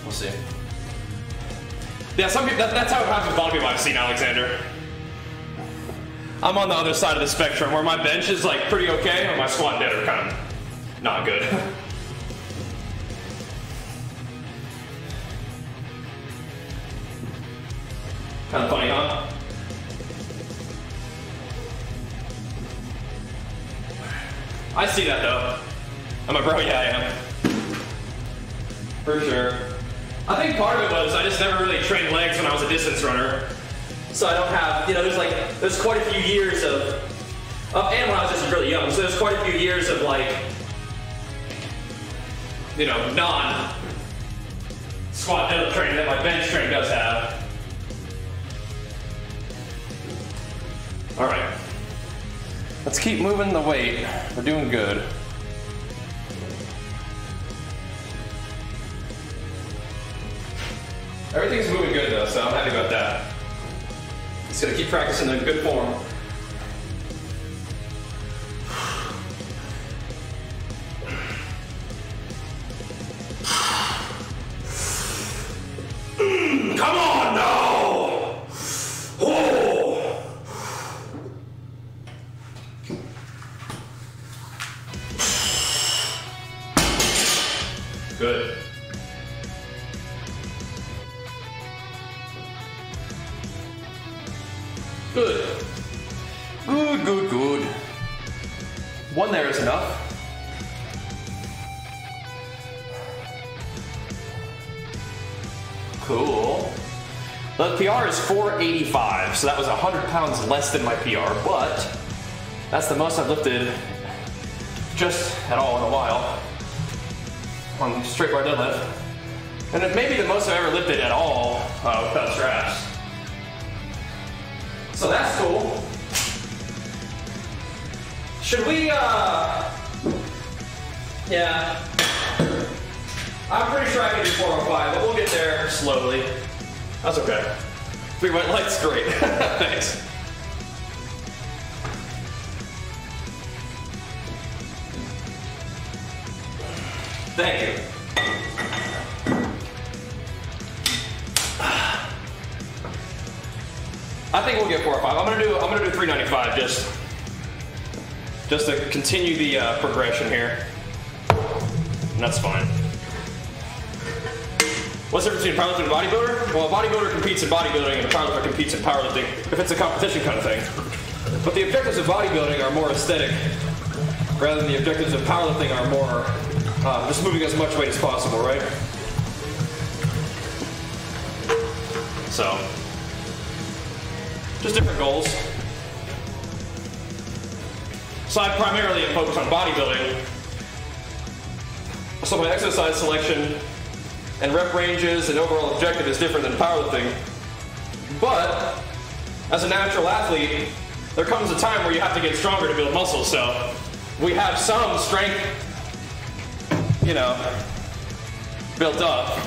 We'll see. Yeah, some people, that, that's how it happens with a lot of people I've seen, Alexander. I'm on the other side of the spectrum, where my bench is like pretty okay, and my squat and dead are kind of not good. Kind of funny, huh? I see that though. I'm a bro, yeah I am. For sure. I think part of it was I just never really trained legs when I was a distance runner. So I don't have, you know, there's like, there's quite a few years of, of and when I was just really young, so there's quite a few years of like, you know, non squat deadlift training that my bench train does have. All right, let's keep moving the weight. We're doing good. Everything's moving good though, so I'm happy about that. Just gonna keep practicing in good form. Mm, come on now! Oh. Good. Good. Good, good, good. One there is enough. Cool. The P R is four eighty-five, so that was one hundred pounds less than my P R, but that's the most I've lifted just at all in a while on straight bar deadlift. And it may be the most I've ever lifted at all uh, without straps. So that's cool. Should we, uh, yeah. I'm pretty sure I can do four oh five, but we'll get there slowly. That's okay. We went light straight. Thanks. Thank you. I think we'll get four or five. I'm gonna do I'm gonna do three ninety-five just just to continue the uh, progression here. And that's fine. What's the difference between powerlifting and bodybuilder? Well, a bodybuilder competes in bodybuilding and a powerlifter competes in powerlifting if it's a competition kind of thing. But the objectives of bodybuilding are more aesthetic rather than the objectives of powerlifting are more uh, just moving as much weight as possible, right? So. Just different goals. So I primarily am focused on bodybuilding. So my exercise selection and rep ranges and overall objective is different than powerlifting. But as a natural athlete, there comes a time where you have to get stronger to build muscle. So we have some strength, you know, built up.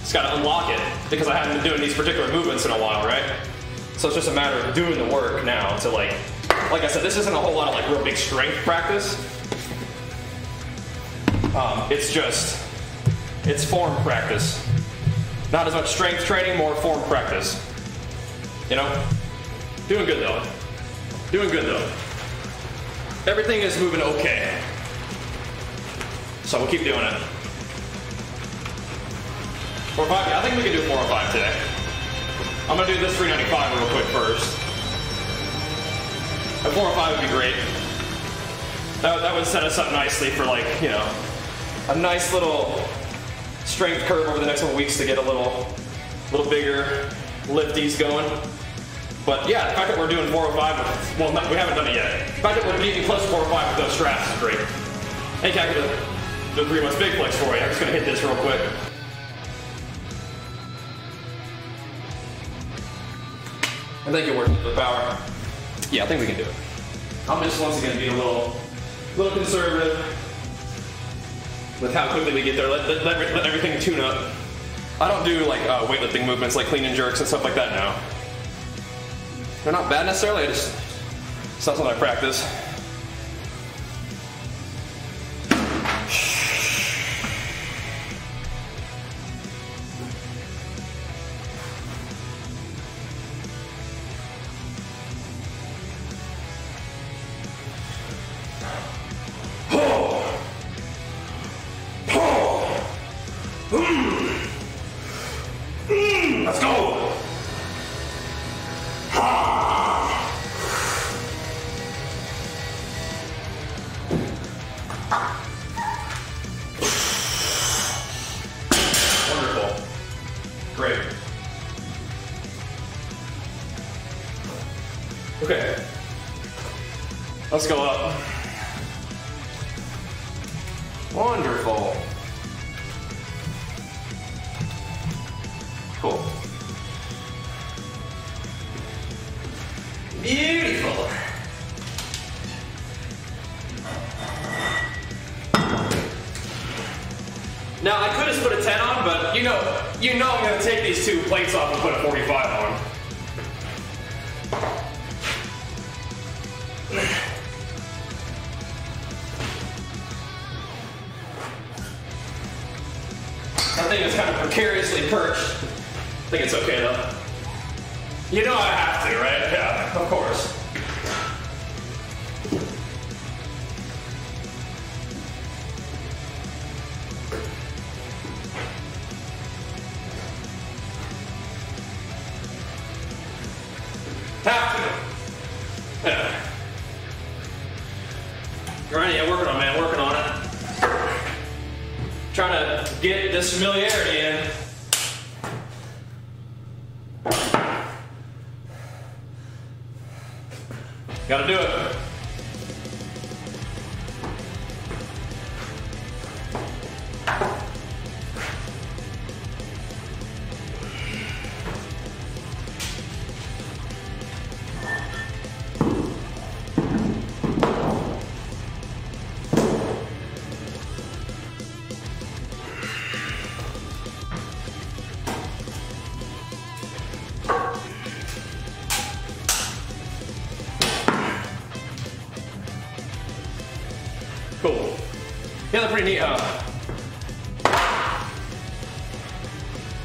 Just gotta unlock it because I haven't been doing these particular movements in a while, right? So it's just a matter of doing the work now to like, like I said, this isn't a whole lot of like real big strength practice. Um, it's just, it's form practice. Not as much strength training, more form practice. You know? Doing good though. Doing good though. Everything is moving okay. So we'll keep doing it. Four or five? Yeah, I think we can do four or five today. I'm gonna do this three ninety-five real quick first. And four or five would be great. That, that would set us up nicely for like, you know, a nice little strength curve over the next couple weeks to get a little, little bigger lifties going. But yeah, the fact that we're doing four or five, well, not, we haven't done it yet. The fact that we're getting close to four or five with those straps is great. Hey, can I get the three months big flex for you? I'm just gonna hit this real quick. And thank you, Worship for the power. Yeah, I think we can do it. I'm just once again being a little, little conservative with how quickly we get there. Let, let, let everything tune up. I don't do like uh, weightlifting movements like clean and jerks and stuff like that now. They're not bad necessarily. I just it's not something I practice. Let's go up. Wonderful. Cool. Beautiful. Now I could just put a ten on, but you know, you know I'm gonna take these two plates off and put a forty-five on. I think it's kind of precariously perched. I think it's okay though. You know I have to, right? Yeah, of course. Have to. Yeah. Right, yeah, working on it, man, working on it. Trying to get this familiarity in. Gotta do it. Pretty neat. Uh,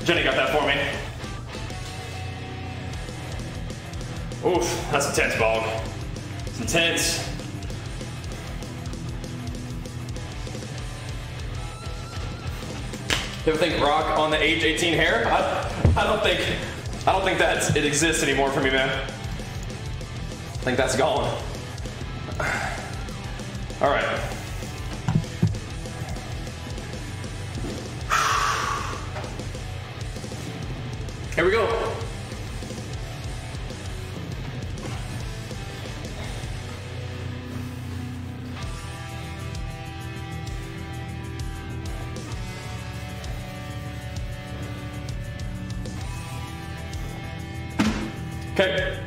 Jenny got that for me. Oof, that's intense, Bog. It's intense. You ever think rock on the age eighteen hair? I, I don't think, I don't think that it exists anymore for me, man. I think that's gone. All right. Here we go. Okay.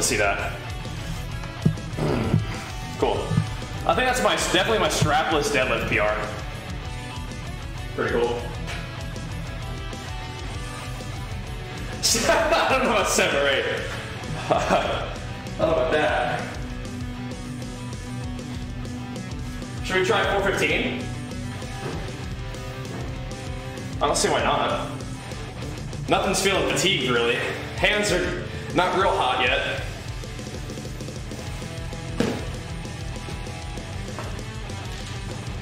See that. Cool. I think that's my definitely my strapless deadlift P R. Pretty cool. I don't know about seven or eight. I don't know about that. Should we try four fifteen? I don't see why not. Nothing's feeling fatigued really. Hands are not real hot yet.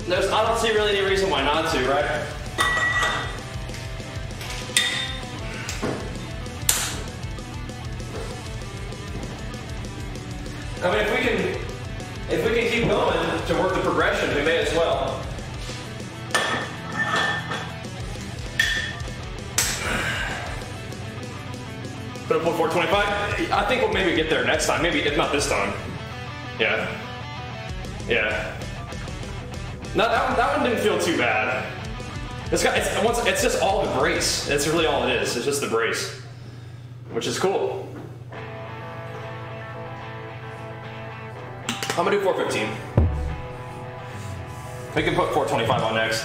There's, I don't see really any reason why not to, right? I mean, if we can, if we can keep going to work the progression, we may as well. Put up four twenty-five. I think we'll maybe get there next time. Maybe if not this time. Yeah. Yeah. No, that one, that one didn't feel too bad. It's got, it's, once, it's just all the brace. That's really all it is. It's just the brace, which is cool. I'm gonna do four fifteen. We can put four twenty-five on next.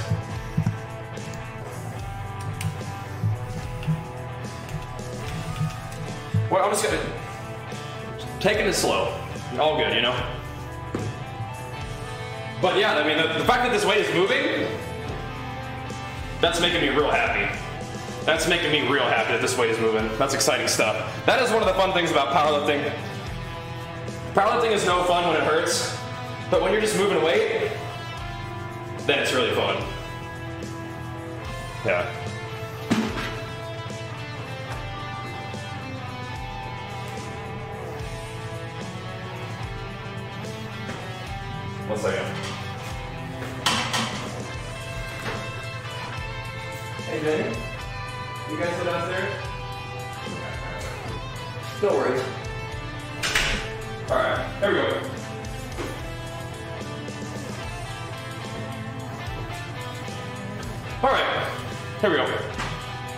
Well, I'm just gonna, taking it slow. All good, you know? But yeah, I mean, the, the fact that this weight is moving, that's making me real happy. That's making me real happy that this weight is moving. That's exciting stuff. That is one of the fun things about powerlifting. Powerlifting is no fun when it hurts, but when you're just moving weight, then it's really fun. Yeah. One second. Hey, Jenny. You guys sit out there? No worries. All right, there we go. All right, here we go.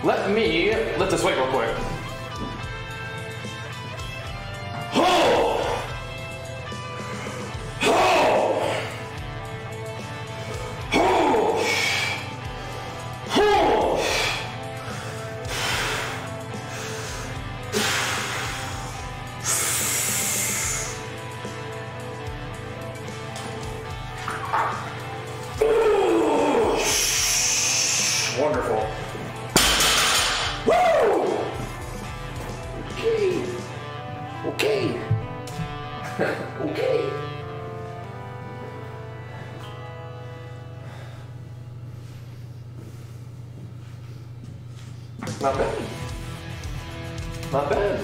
Let me lift this weight real quick. Oh! Oh! Oh! Oh! Wonderful. Woo! Okay. Okay. Okay. Not bad. Not bad. Not bad.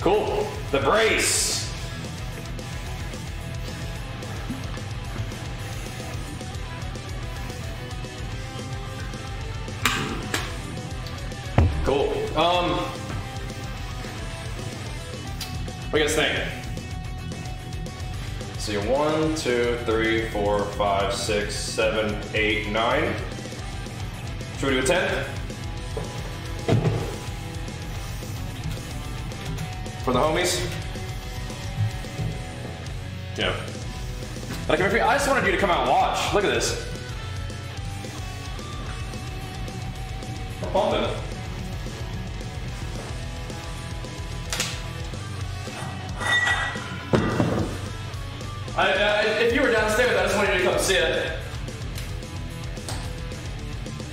Cool. The brace. Cool. Um, what do you guys think? Let's see, one, two, three, four, five, six, seven, eight, nine. Should we do a ten? For the homies? Yeah. Like, I just wanted you to come out and watch. Look at this. We're pumping. I, I, if you were downstairs, I just wanted you to come see it.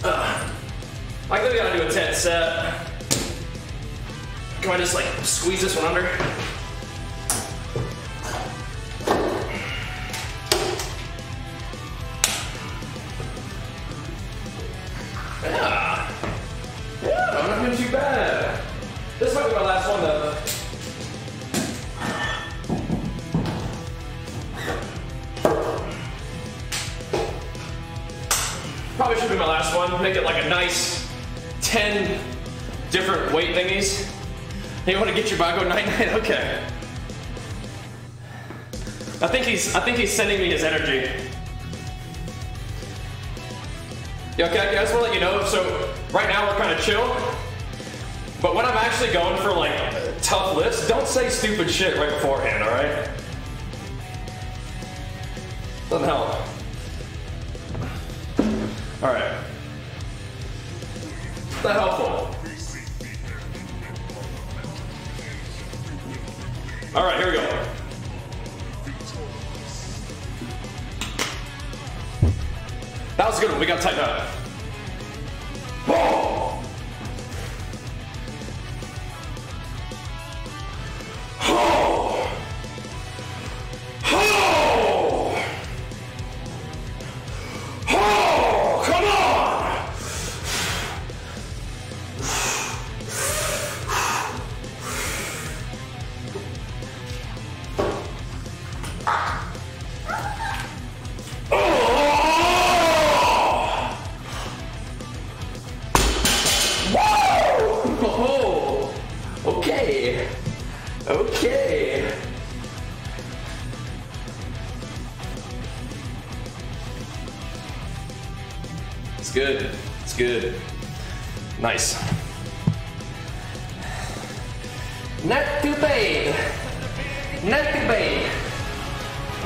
Uh, I think we gotta do a ten set. Can I just like squeeze this one under? Yeah. Yeah, I'm not doing too bad. This might be my last one though. Probably should be my last one. Make it like a nice ten different weight thingies. You want to get your Bago night night? Okay. I think he's I think he's sending me his energy. Yeah, okay, I just want to let you know, so right now we're kind of chill. But when I'm actually going for like tough lifts, don't say stupid shit right beforehand, alright? Doesn't help. Alright. Not helpful. All right, here we go. That was a good one. We got tightened up. Oh! Oh! Oh! Oh! Come on! Good, it's good. Nice. Not too bad. Not too bad.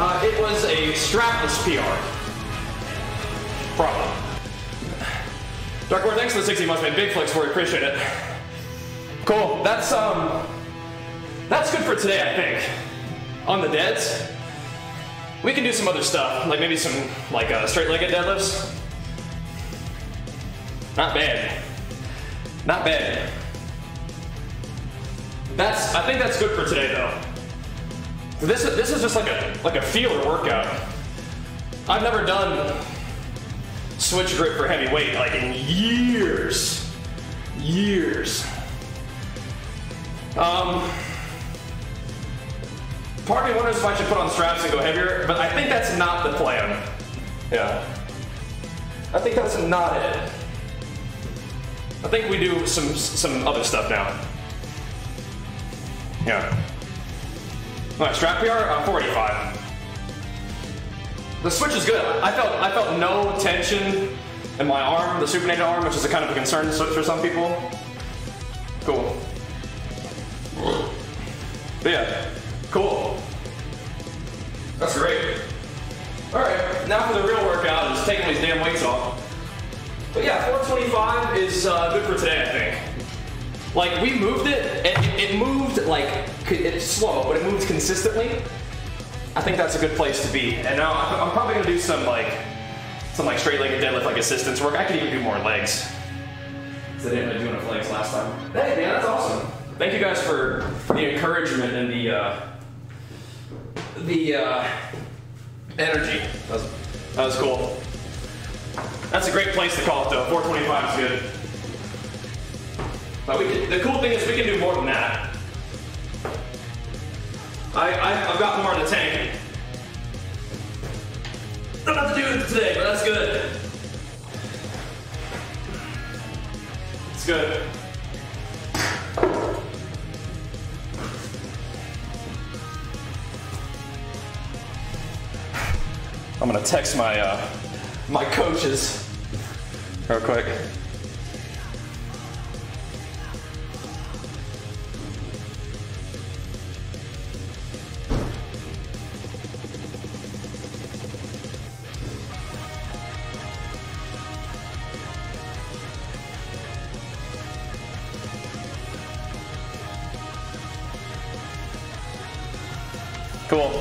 Uh, it was a strapless P R. Probably. Dark Lord, thanks for the sixty months, man. Big flex for you. Appreciate it. Cool. That's um, that's good for today, I think. On the deads, we can do some other stuff, like maybe some like uh, straight-legged deadlifts. Not bad. Not bad. That's. I think that's good for today, though. This this is just like a like a feeler workout. I've never done switch grip for heavy weight like in years, years. Um, part of me wonders if I should put on straps and go heavier, but I think that's not the plan. Yeah, I think that's not it. I think we do some some other stuff now. Yeah. All right, strap P R, I'm forty-five. The switch is good. I felt I felt no tension in my arm, the supinated arm, which is a kind of a concern to switch for some people. Cool. But yeah, cool. That's great. All right, now for the real workout, just taking these damn weights off. But yeah, four twenty-five is uh, good for today, I think. Like we moved it, and it, it moved like it's slow, but it moved consistently. I think that's a good place to be. And now I'm probably gonna do some like some like straight legged deadlift like assistance work. I could even do more legs. Cause I didn't end up doing enough legs last time. Hey man, that's awesome. Thank you guys for the encouragement and the uh, the uh, energy. That was, that was cool. That's a great place to call it though. four twenty-five is good. But we can, the cool thing is we can do more than that. I, I, I've got more in the tank. I'm about to do it today, but that's good. It's good. I'm gonna text my uh, my coaches real quick. Cool.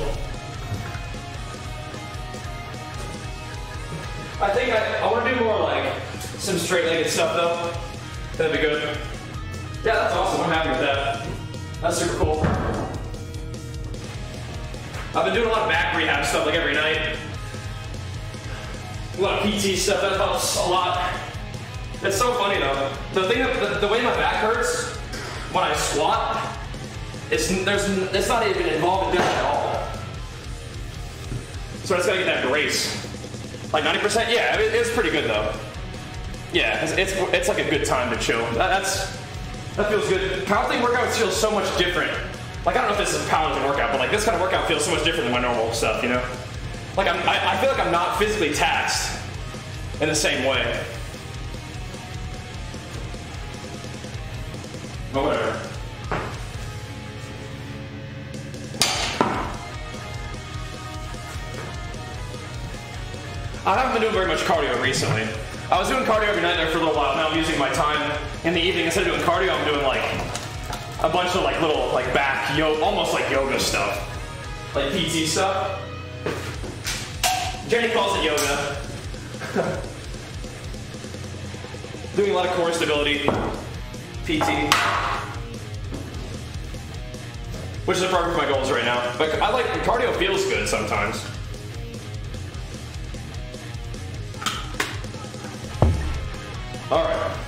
I think I, I want to do more like some straight-legged stuff though. That'd be good. Yeah, that's awesome. I'm happy with that. That's super cool. I've been doing a lot of back rehab stuff like every night. A lot of P T stuff. That helps a lot. It's so funny though. The thing, the, the way my back hurts when I squat. It's, there's, it's not even involved in that at all. So I just gotta get that brace. Like ninety percent? Yeah, it, it's pretty good though. Yeah, it's, it's it's like a good time to chill. That, that's, that feels good. Powerlifting workouts feel so much different. Like I don't know if this is a powerlifting workout, but like this kind of workout feels so much different than my normal stuff, you know? Like I'm, I, I feel like I'm not physically taxed in the same way. But whatever. I haven't been doing very much cardio recently. I was doing cardio every night there for a little while. Now I'm using my time in the evening. Instead of doing cardio, I'm doing like a bunch of like little like back yoga, almost like yoga stuff. Like P T stuff. Jenny calls it yoga. Doing a lot of core stability. P T. Which is appropriate for my goals right now. But I like, cardio feels good sometimes. All right.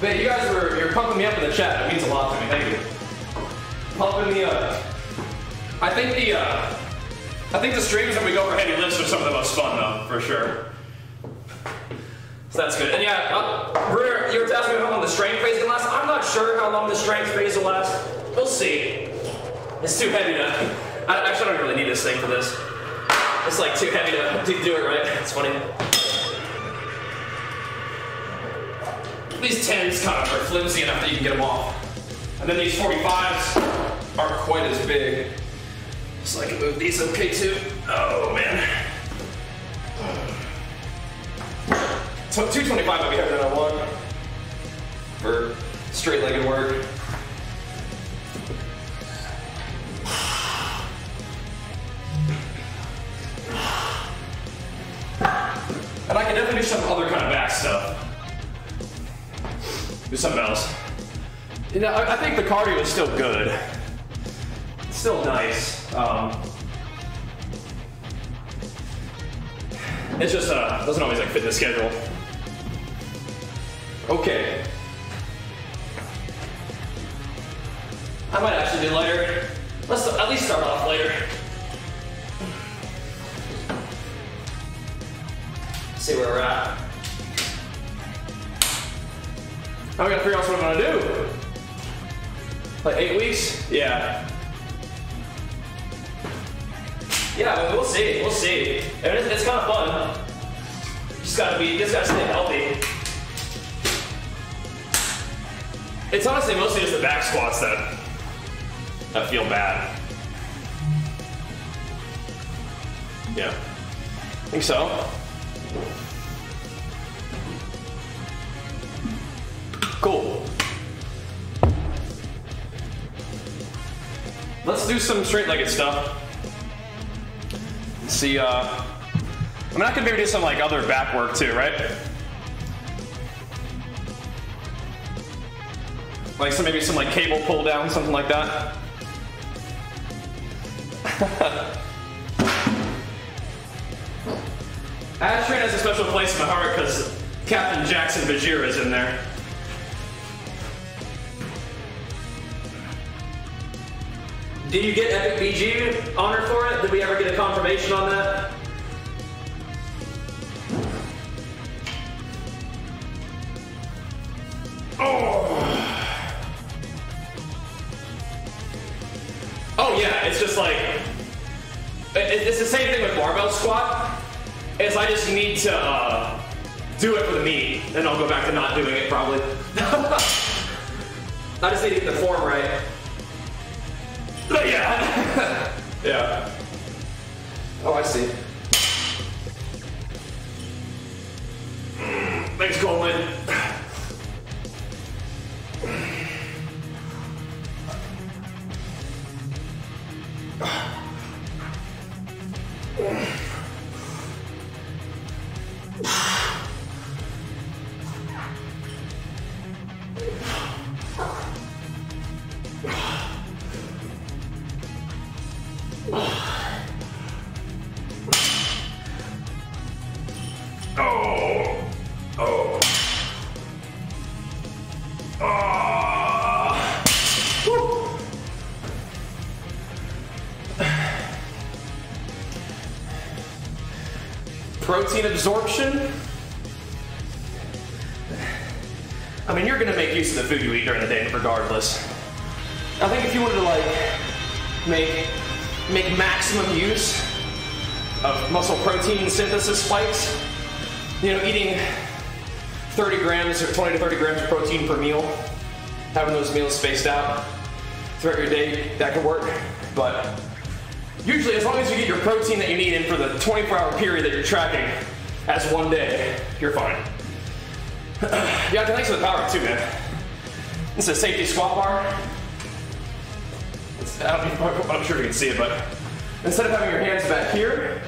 Man, you guys were you're pumping me up in the chat. That means a lot to me. Thank you. Pumping me up. I think the uh, I think the streams that we go for heavy lifts are some of the most fun though, for sure. So that's good. And yeah, uh, you were asking me how long the strength phase will last. I'm not sure how long the strength phase will last. We'll see. It's too heavy to. I actually don't really need this thing for this. It's like too heavy to, to do it right. It's funny. These tens kind of are flimsy enough that you can get them off. And then these forty-fives aren't quite as big. so I can move these okay too. Oh man. So two twenty-five I'll be having that on one for straight legged work. And I can definitely do some other kind of back stuff. Do something else. You know, I, I think the cardio is still good. It's still nice. Um, it's just uh, doesn't always like fit the schedule. Okay. I might actually do lighter. Let's at least start off lighter. See where we're at. Now we gotta figure out what I'm gonna do. Like eight weeks? Yeah. Yeah, we'll see, we'll see. And it's, it's kind of fun. Just gotta be, just gotta stay healthy. It's honestly mostly just the back squats that I feel bad. Yeah, I think so. Cool. Let's do some straight-legged stuff. See, uh, I'm not gonna maybe do some like other back work too, right? Like some, maybe some like cable pull down, something like that. Ashtrain has a special place in my heart because Captain Jackson Bajheera is in there. Did you get Epic B G honor for it? Did we ever get a confirmation on that? Oh. Oh yeah, it's just like, it's the same thing with barbell squat, is I just need to uh, do it for the meet, then I'll go back to not doing it probably. I just need to get the form right. But yeah. Yeah. Oh, I see. Thanks, Coleman. Absorption. I mean, you're gonna make use of the food you eat during the day regardless. I think if you wanted to like make make maximum use of muscle protein synthesis spikes, you know, eating thirty grams or twenty to thirty grams of protein per meal, having those meals spaced out throughout your day, that could work. But usually, as long as you get your protein that you need in for the twenty-four hour period that you're tracking as one day, you're fine. Yeah, I can thanks for the power too, man. This is a safety squat bar. It's, I don't know, I'm sure you can see it, but instead of having your hands back here,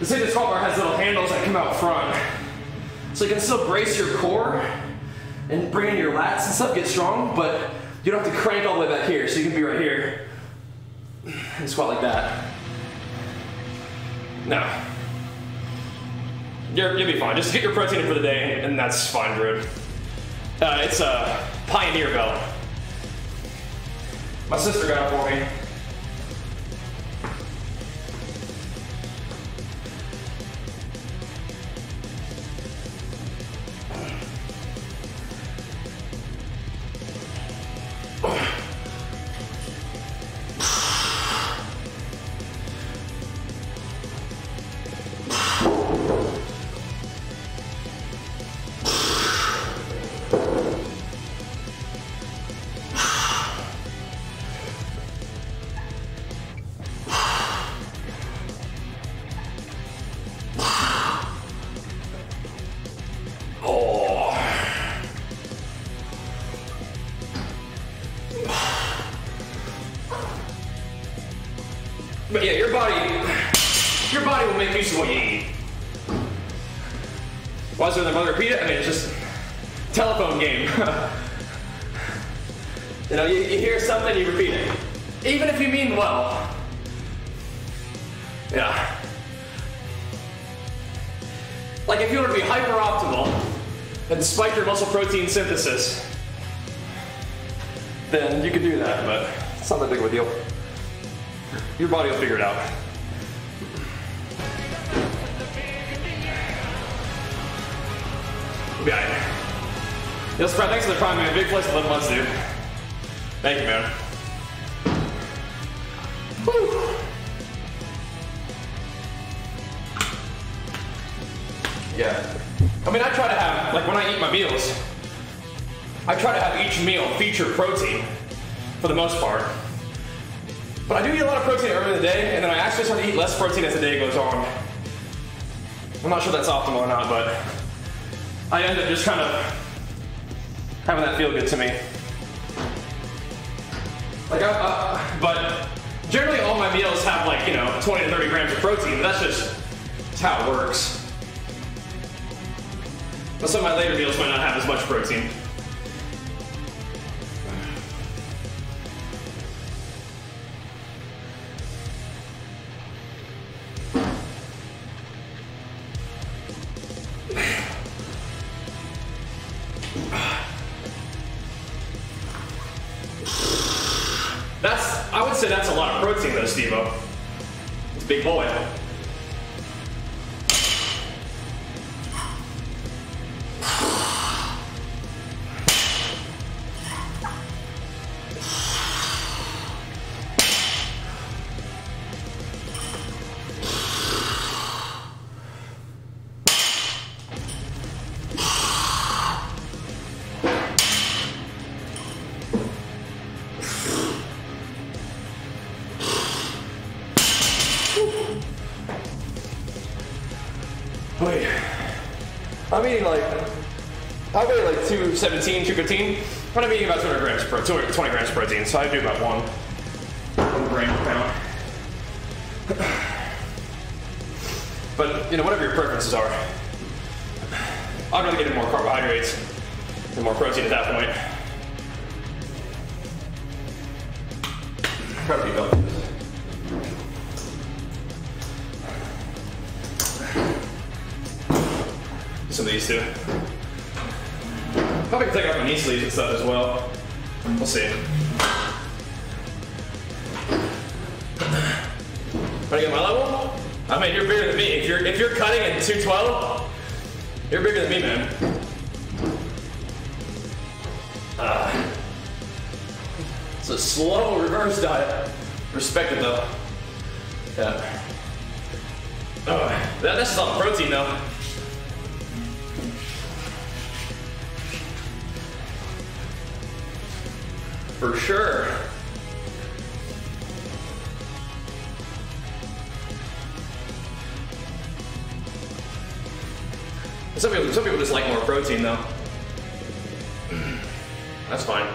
the safety squat bar has little handles that come out front. So you can still brace your core and bring in your lats and stuff, get strong, but you don't have to crank all the way back here, so you can be right here. And squat like that. No. You're, you'll be fine. Just get your protein in for the day, and that's fine, dude. Uh, it's a Pioneer belt. My sister got it for me. increases what you eat. Why would their mother repeat it? I mean, it's just telephone game. You know, you, you hear something, you repeat it. Even if you mean well. Yeah. Like if you were to be hyper-optimal and spike your muscle protein synthesis, then you could do that, but it's not that big of a deal. Your body will figure it out. We'll be all right. Yes, Brad, thanks for the prime, man. Big place to live months, dude. Thank you, man. Woo. Yeah. I mean, I try to have, like when I eat my meals, I try to have each meal feature protein for the most part. But I do eat a lot of protein early in the day, and then I actually start to eat less protein as the day goes on. I'm not sure that's optimal or not, but I end up just kind of having that feel good to me. Like, I, uh, but generally all my meals have like, you know, twenty to thirty grams of protein, but that's just that's how it works. But some of my later meals might not have as much protein. Steve-o. It's a big boy. seventeen, two fifteen, but I'm eating about two hundred grams, twenty grams of protein, so I do about one, one gram per pound. But, you know, whatever your preferences are, I'd rather get in more carbohydrates than more protein at that point. Try to be healthy. Some of these two. Probably can take off my knee sleeves and stuff as well. We'll see. When I get my level, I mean, you're bigger than me. If you're if you're cutting at two twelve, you're bigger than me, man. Uh, it's a slow reverse diet. Respect it though. Yeah. Oh, that that's a lot of protein though. For sure. Some people, some people just like more protein though. That's fine.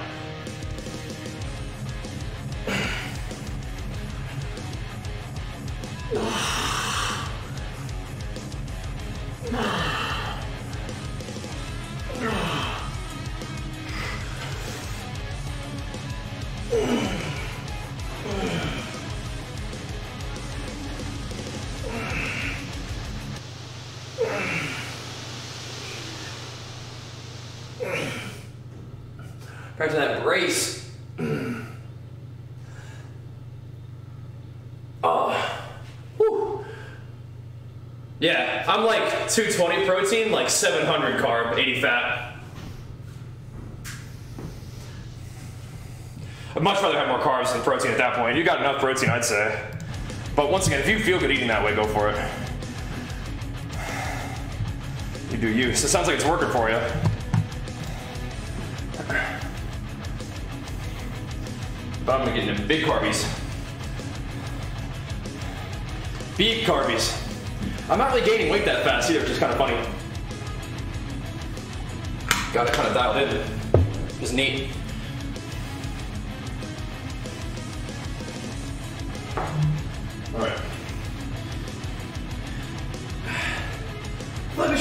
two twenty protein, like seven hundred carb, eighty fat. I'd much rather have more carbs than protein at that point. You got enough protein, I'd say. But once again, if you feel good eating that way, go for it. You do you. So it sounds like it's working for you. But I'm gonna get into big carbies. Big carbies. I'm not really gaining weight that fast either, which is kind of funny. Got it kind of dialed in. It's neat. All right.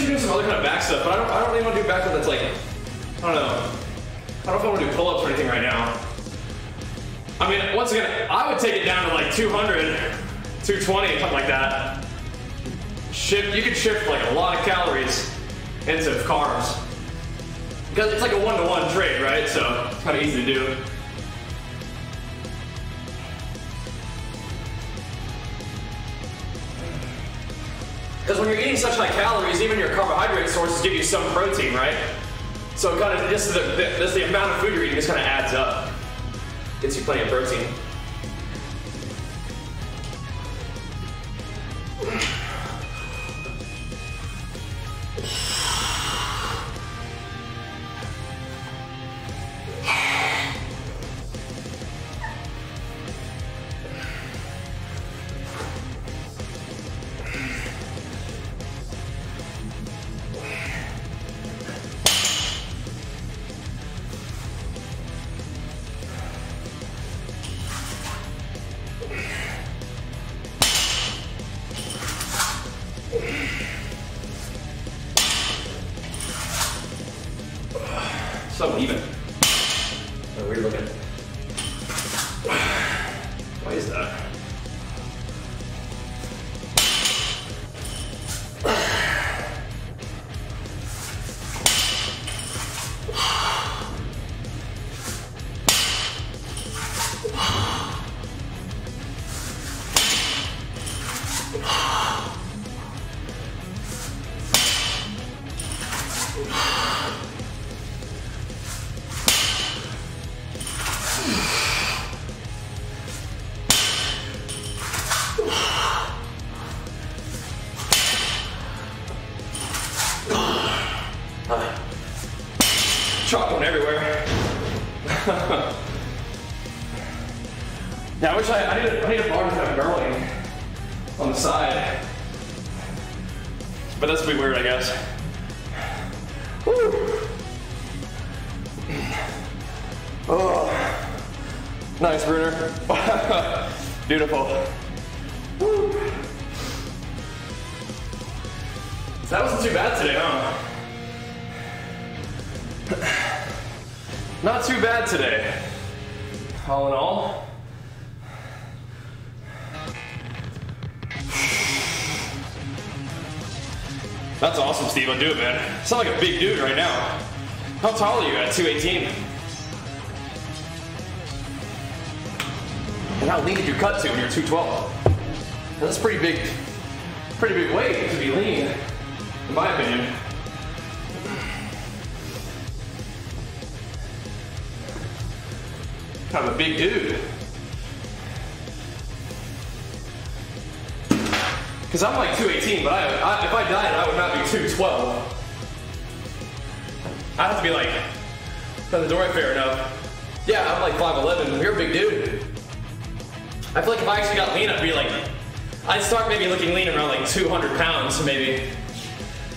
picture doing some other kind of back stuff, but I don't, I don't really want to do back stuff that's like, I don't know. I don't know if I want to do pull-ups or anything right now. I mean, once again, I would take it down to like two hundred, two twenty, something like that. Shift, you could shift like a lot of calories into carbs. Because it's like a one-to-one trade, right? So it's kind of easy to do. Because when you're eating such high calories, even your carbohydrate sources give you some protein, right? So kind of just the, just the amount of food you're eating just kind of adds up. Gets you plenty of protein. I sound like a big dude right now. How tall are you at two eighteen? And how lean did you cut to when you're two twelve? That's pretty big, pretty big weight to be lean, in my opinion. Kind of a big dude. Cause I'm like two eighteen, but I, I, if I died, I would not be two twelve. I have to be like, does the door fair enough? Yeah, I'm like five eleven, you're a big dude. I feel like if I actually got lean, I'd be like, I'd start maybe looking lean around like two hundred pounds, maybe.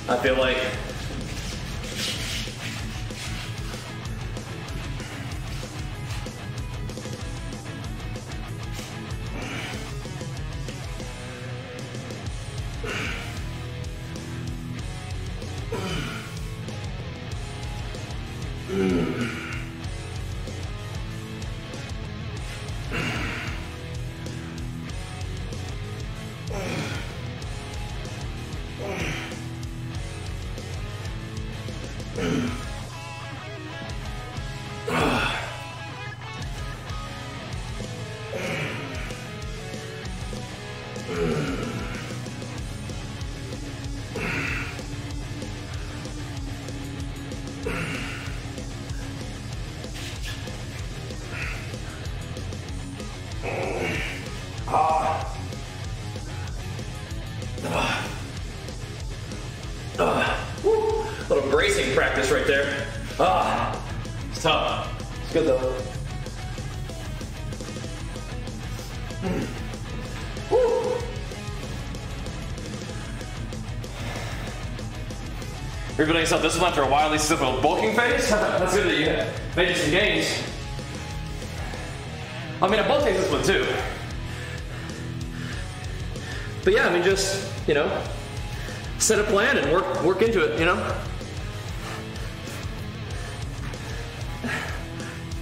I feel like. Rebuilding yourself. This is after a wildly simple bulking phase. That's good that you made some gains. I mean, I bulk phase this one too. But yeah, I mean, just, you know, set a plan and work work into it, you know?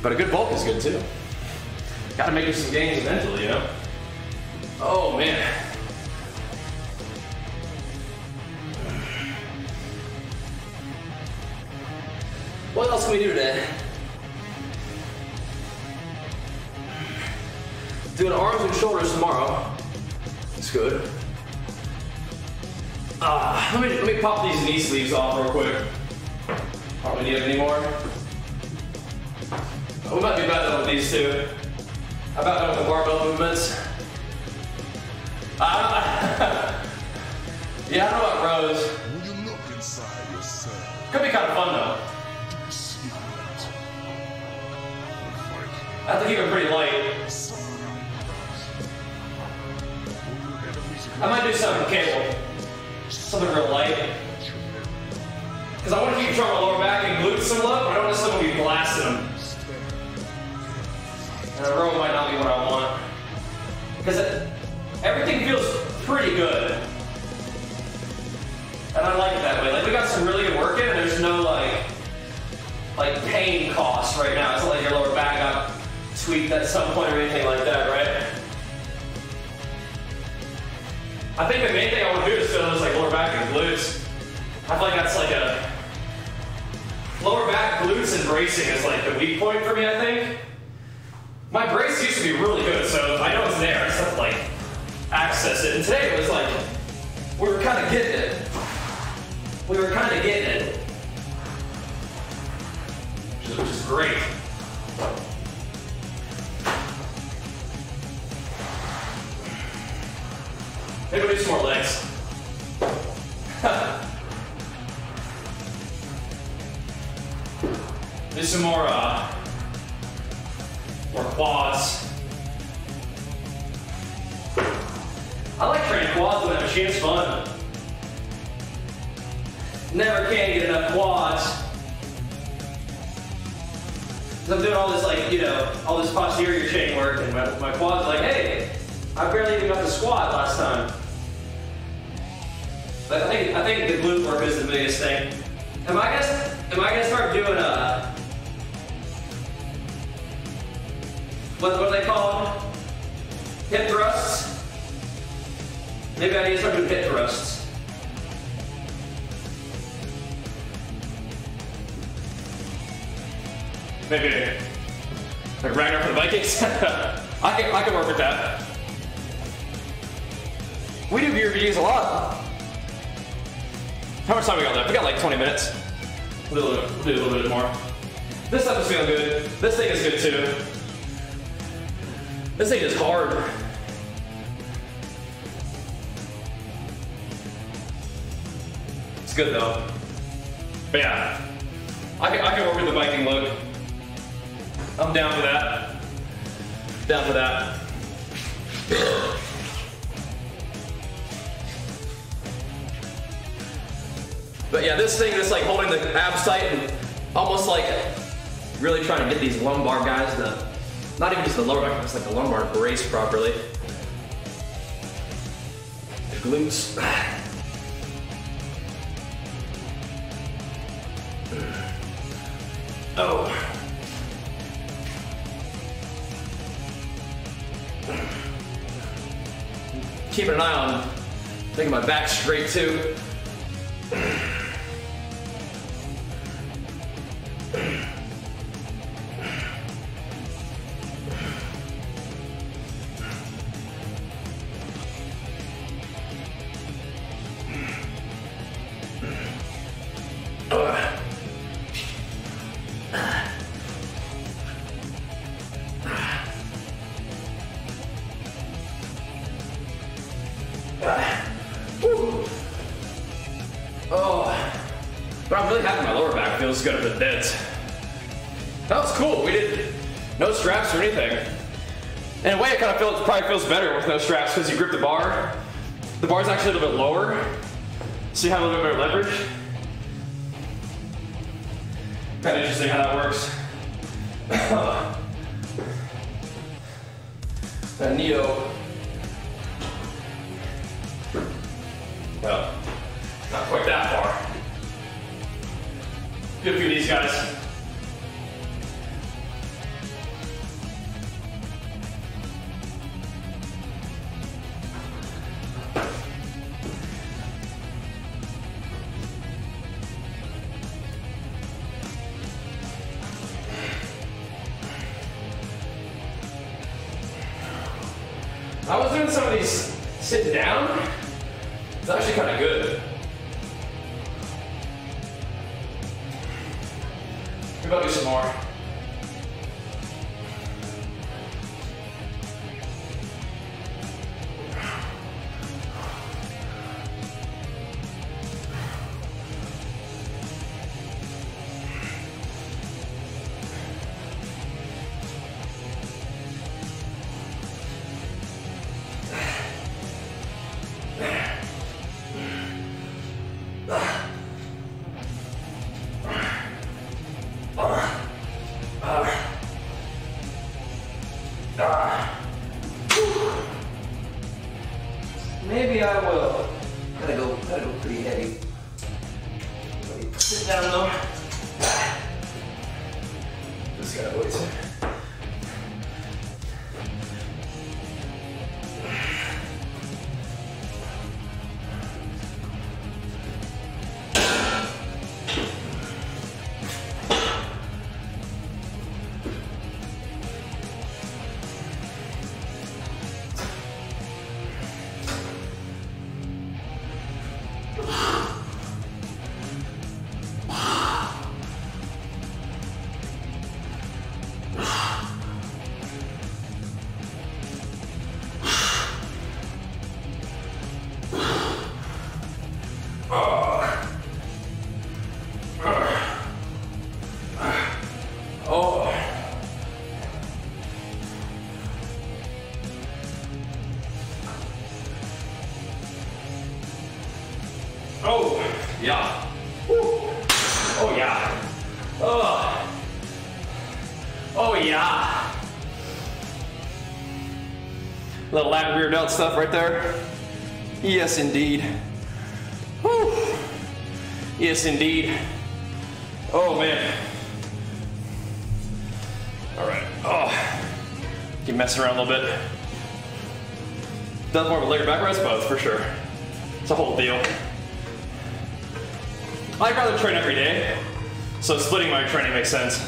But a good bulk is good too. Gotta make you some gains eventually, you know? Oh man. What else can we do today? Doing arms and shoulders tomorrow. It's good. Uh, let me, let me pop these knee sleeves off real quick. I don't need them anymore. We might be about done with these two. I'm about done with the barbell movements. Uh, yeah, I don't know about rows. Could be kind of fun though. I have to keep it pretty light. I might do something cable. Something real light. Because I want to keep trying my lower back and glutes some love, but I don't want someone to be blasting them. And a row might not be what I want. Because everything feels pretty good. And I like it that way. Like, we got some really good work in, and there's no, like, like pain costs right now. It's not like your lower back up. Tweaked at some point or anything like that, right? I think the main thing I want to do is still is like lower back and glutes. I feel like that's like a lower back, glutes, and bracing is like the weak point for me, I think. My brace used to be really good, so I know it's there, so I have to like access it. And today it was like we were kind of getting it. We were kind of getting it. Which is great. Maybe we'll do some more legs. Do some more, uh, more quads. I like training quads with that machine, it's fun. Never can get enough quads. I'm doing all this, like, you know, all this posterior chain work, and my, my quads are like, hey, I barely even got the squat last time. But I think I think the glute work is the biggest thing. Am I gonna am I gonna start doing a what what are they called? Hip thrusts? Maybe I need to start doing hip thrusts. Maybe like Ragnar for the Vikings. I can I can work with that. We do gear reviews a lot. How much time we got left? We got like twenty minutes. We'll do a little, do a little bit more. This stuff is feeling good. This thing is good too. This thing is hard. It's good though. But yeah, I can, I can work with the Viking look. I'm down for that. Down for that. But yeah, this thing that's like holding the abs tight and almost like really trying to get these lumbar guys to, not even just the lower back, it's like the lumbar brace properly. The glutes. Oh. Keeping an eye on making my back straight too. Go to the beds. That was cool. We did no straps or anything. In a way, it kind of feels, probably feels better with no straps because you grip the bar. The bar's actually a little bit lower, so you have a little bit better leverage. Kind of interesting how that works. That neo. Oh. Good for your knees, guys. I was doing some of these sitting down. It's actually kind of good. We're about to do some more. Little lat rear delt stuff right there. Yes, indeed. Woo. Yes, indeed. Oh, man. All right. Oh, keep messing around a little bit. Does more of a later back rest, both for sure. It's a whole deal. I'd rather train every day, so splitting my training makes sense.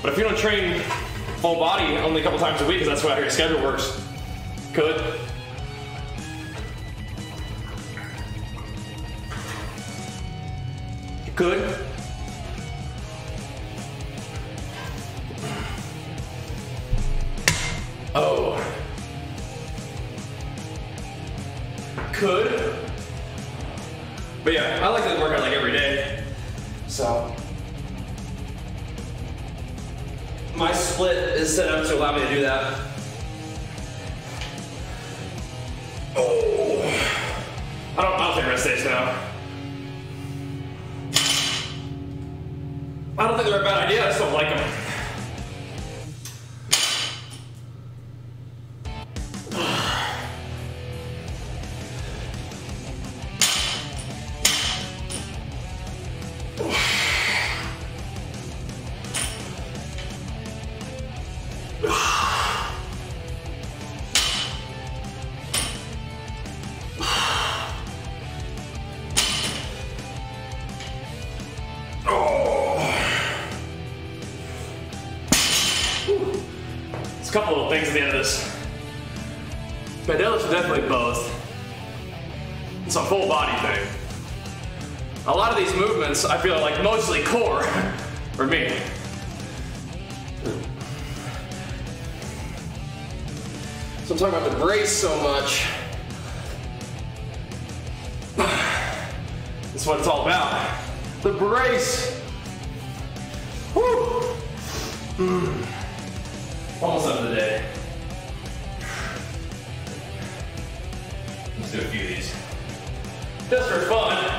But if you don't train full body only a couple times a week, because that's how your schedule works. Could. Could. Oh. Could. But yeah, I like to work out like every day. So. My split is set up to allow me to do that. Oh, I don't, I don't think rest days now. I don't think they're a bad idea, I just don't like them. I feel like mostly core for me. So I'm talking about the brace so much. That's what it's all about. The brace. Woo. Mm. Almost done for the day. Let's do a few of these. Just for fun.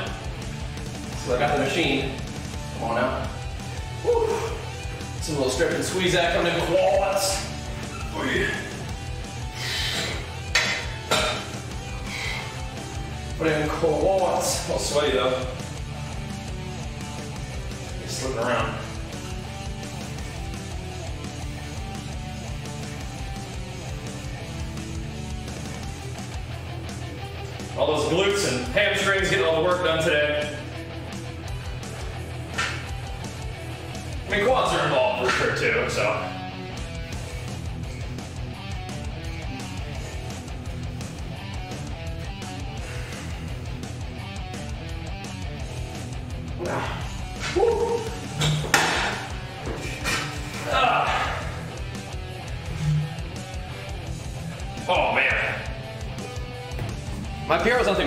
So I got the machine. Come on out. Woo. Some little stretch and squeeze act on the quads. Oh yeah. Put in quads. I'll sweaty though. Just looking around. All those glutes and hamstrings getting all the work done today. I mean, quads are involved for sure too, so.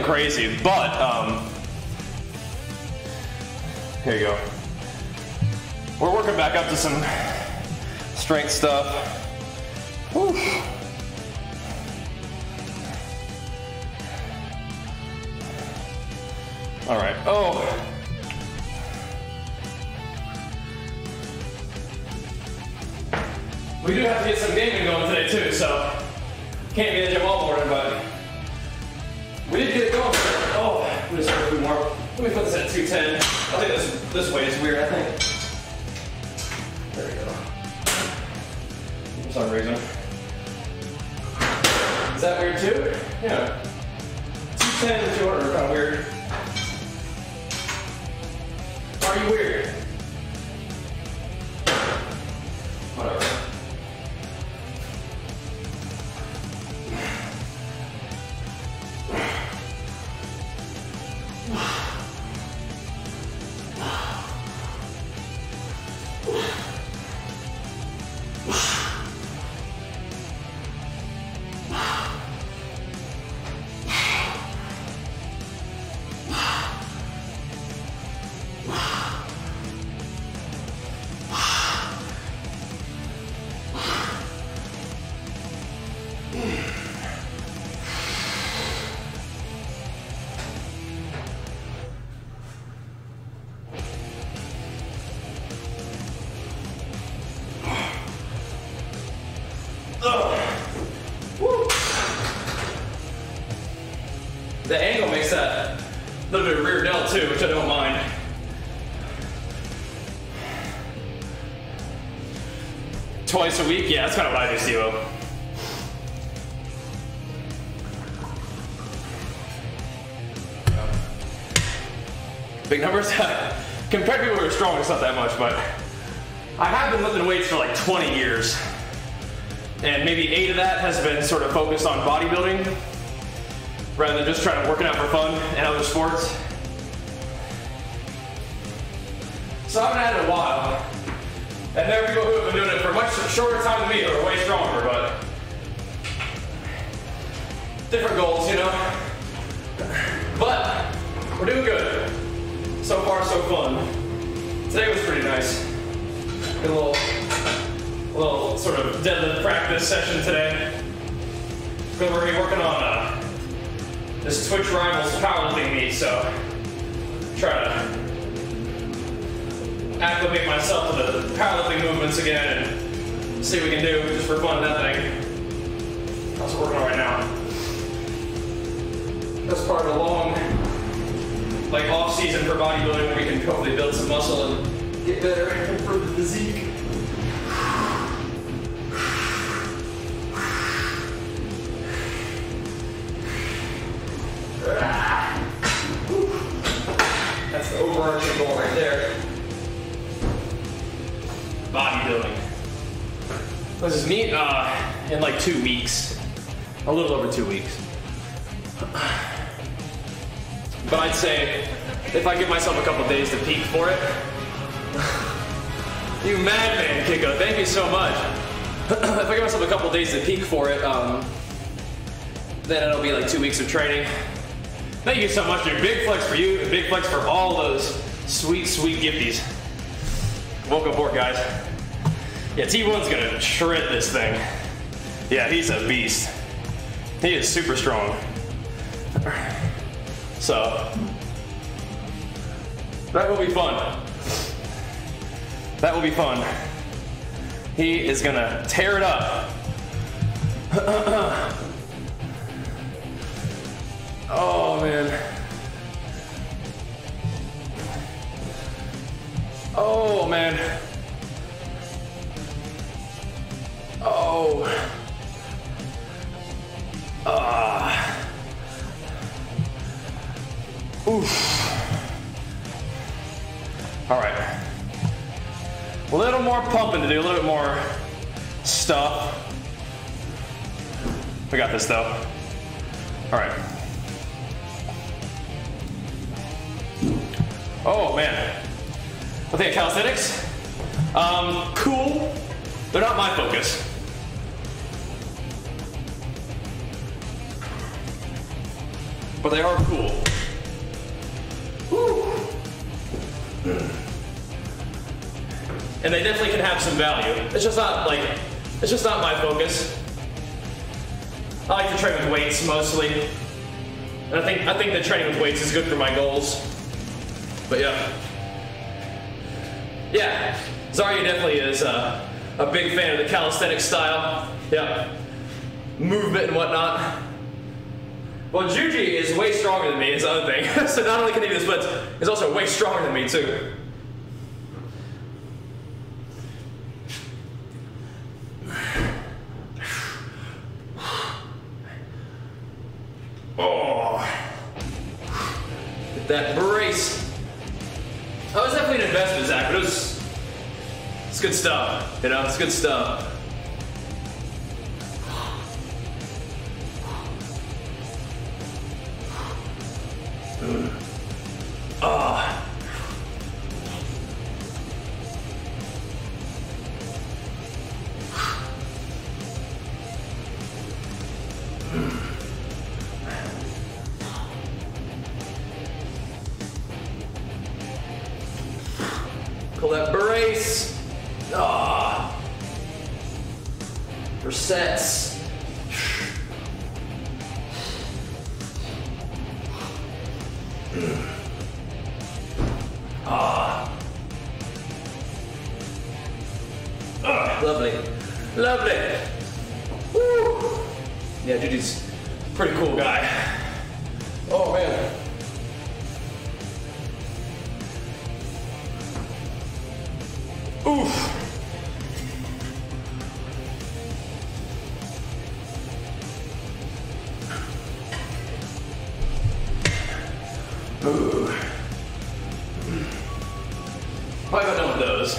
Crazy, but um, here you go. We're working back up to some strength stuff. Whew. All right. Oh. We do have to get some gaming going today too, so can't be in the gym all morning, but. We did get it going. Oh, we just started to do more. Let me put this at two ten. I think this this way is weird, I think. There we go. For some reason. Is that weird too? Yeah. two ten and two hundred are kind of weird. Are you weird? Whatever. A week? Yeah, that's kind of what I do, Steve-O. Big numbers? Compared to people who are strong, it's not that much, but I have been lifting weights for like twenty years, and maybe eight of that has been sort of focused on bodybuilding rather than just trying to work it out for fun and other sports. So I haven't had it in a while. And there are people who have been doing it for a much shorter time than me, who are way stronger, but different goals, you know. But we're doing good. So far, so fun. Today was pretty nice. Did a little, a little sort of deadlift practice session today. Because we're gonna be working on uh, this Twitch Rivals powerlifting meet, so try to acclimate myself to the powerlifting movements again and see what we can do just for fun and that thing. That's what we're working on right now. That's part of a long, like, off season for bodybuilding where we can hopefully build some muscle and get better and improve the physique. That's the overarching goal right there. Bodybuilding. This is meet uh, in like two weeks, a little over two weeks. But I'd say if I give myself a couple days to peak for it. You madman, Kiko! Thank you so much. If I give myself a couple days to peak for it, um, then it'll be like two weeks of training. Thank you so much, dude. Big flex for you, and big flex for all those sweet, sweet gifties. Welcome aboard, guys. Yeah, T one's gonna shred this thing. Yeah, he's a beast. He is super strong. So, that will be fun. That will be fun. He is gonna tear it up. Oh, man. Oh, man. Oh. Ah. Oof. All right. A little more pumping to do, a little bit more stuff. We got this, though. All right. Oh, man. I think calisthenics, um, cool. They're not my focus. But they are cool. Woo. And they definitely can have some value. It's just not like, it's just not my focus. I like to train with weights mostly. And I think, I think that training with weights is good for my goals. But yeah. Yeah, Zarya definitely is uh, a big fan of the calisthenics style. Yeah, movement and whatnot. Well, Juji is way stronger than me, is the other thing. So not only can he do this, but he's also way stronger than me too. Oh, get that brace. That was definitely an investment, Zach, but it was, it's good stuff, you know, it's good stuff. Ah. That brace. Ah. For sets. Ah. Ah. Lovely. Lovely. Woo. Yeah, Juji's a pretty cool guy. Oh, man. Oof. Ooh. Probably about done with those.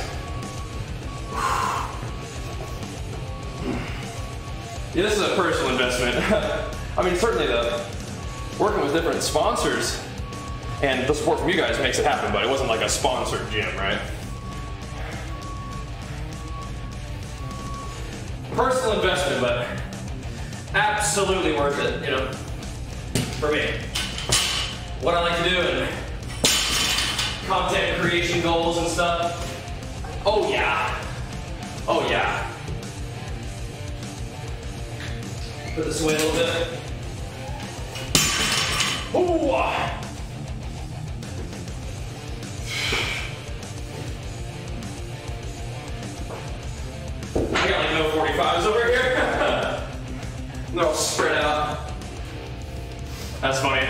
Yeah, this is a personal investment. I mean, certainly the working with different sponsors and the support from you guys makes it happen, but it wasn't like a sponsored gym, right? Personal investment, but absolutely worth it, you know, for me. What I like to do and content creation goals and stuff. Oh yeah. Oh yeah. Put this away a little bit. Ooh. I got like no forty-fives over here. They're all spread out. That's funny.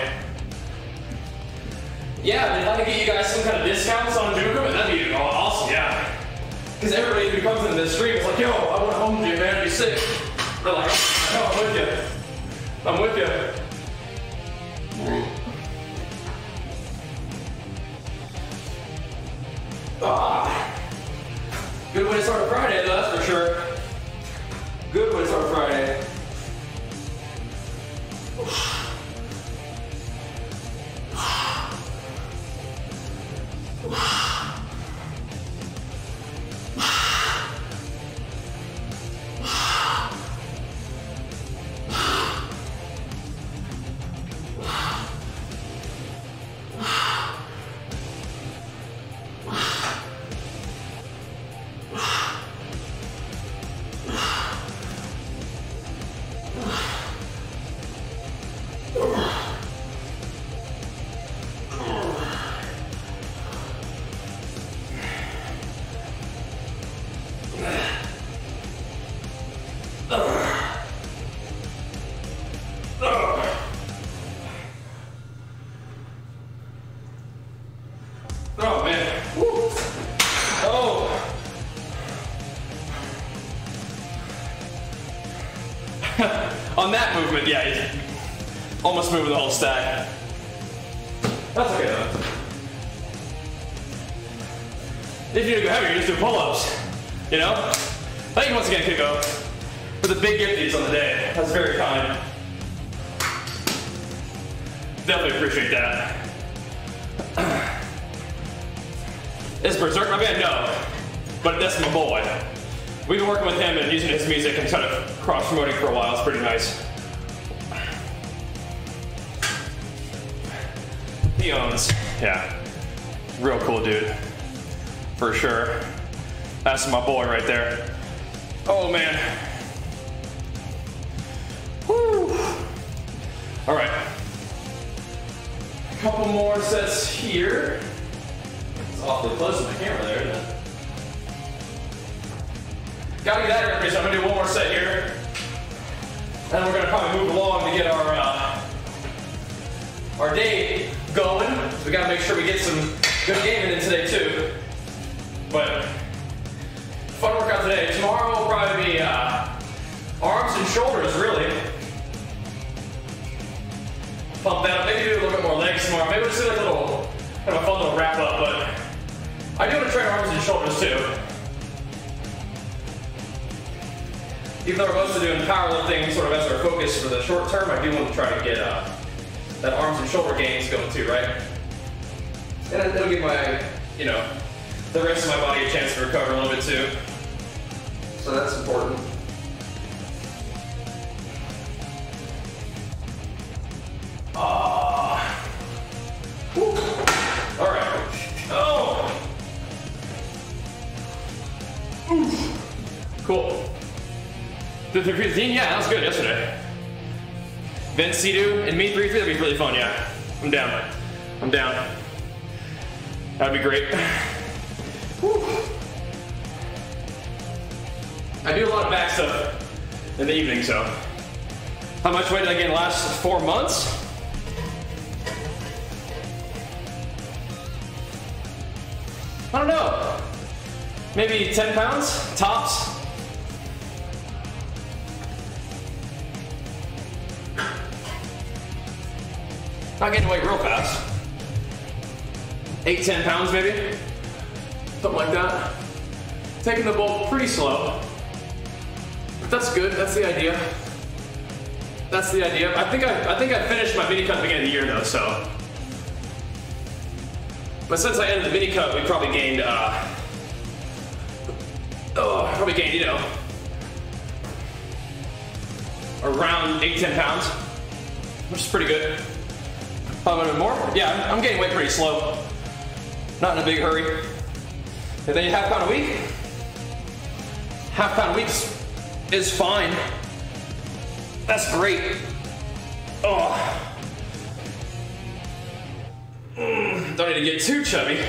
Yeah, I mean, I'd like to get you guys some kind of discounts on doing them. That'd be awesome, yeah. Because everybody who comes into this stream is like, yo, I want a home gym, man, I'd be sick. They're like, no, I'm with you. I'm with you. Ah. Good way to start Friday, though, that's for sure. Good way to start Friday. moving, yeah, he's almost moving the whole stack. That's okay though. If you go heavier, you just do pull-ups, you know? I think once again could go for the big gifties on the day. That's very kind. Definitely appreciate that. Is Berserk my band? No. But that's my boy. We've been working with him and using his music and kind of cross-promoting for a while. It's pretty nice. He owns. Yeah. Real cool dude. For sure. That's my boy right there. Oh man. Woo! Alright. A couple more sets here. It's awfully close to the camera there, isn't it? Gotta get that repetition. I'm gonna do one more set here. And we're gonna probably move along to get our uh, our day going. So we gotta make sure we get some good gaming in today too. But fun workout today. Tomorrow will probably be uh, arms and shoulders, really. Pump that up. Maybe do a little bit more legs tomorrow. Maybe we'll just do like a little, kind of a fun little wrap up, but I do want to train arms and shoulders too. Even though we're mostly doing powerlifting sort of as our focus for the short term, I do want to try to get uh, that arms and shoulder gains going too, right? And it'll give my, you know, the rest of my body a chance to recover a little bit too. So that's important. Ah. Uh, all right. Oh. Oof. Cool. The three fifteen, yeah, that was good yesterday. Vince, Sidhu, and me three three, that'd be really fun, yeah. I'm down. I'm down. That'd be great. I do a lot of back stuff in the evening, so. How much weight did I gain in the last four months? I don't know. Maybe ten pounds, tops. Not getting weight real fast. Eight, ten pounds maybe. Something like that. Taking the bulk pretty slow. But that's good, that's the idea. That's the idea. I think I, I think I finished my mini cut at the beginning of the year though, so. But since I ended the mini cut, we probably gained, uh, oh, probably gained, you know, around eight, ten pounds, which is pretty good. Probably a bit more. Yeah, I'm getting weight pretty slow. Not in a big hurry. And then you half pound a week. Half pound a week is fine. That's great. Oh. Mm, don't need to get too chubby.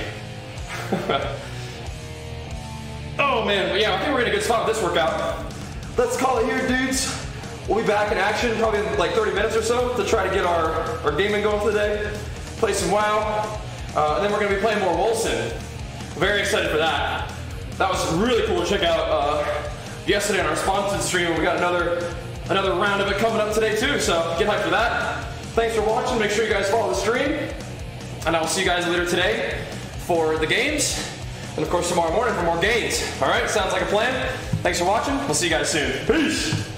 Oh man, but yeah, I think we're in a good spot with this workout. Let's call it here, dudes. We'll be back in action probably in like thirty minutes or so to try to get our, our gaming going for the day. Play some WoW. Uh, and then we're gonna be playing more Wolcen. Very excited for that. That was really cool to check out uh, yesterday on our sponsored stream. We got another another round of it coming up today too, so get hyped for that. Thanks for watching. Make sure you guys follow the stream. And I will see you guys later today for the games. And of course tomorrow morning for more gains. All right, sounds like a plan. Thanks for watching. We'll see you guys soon. Peace.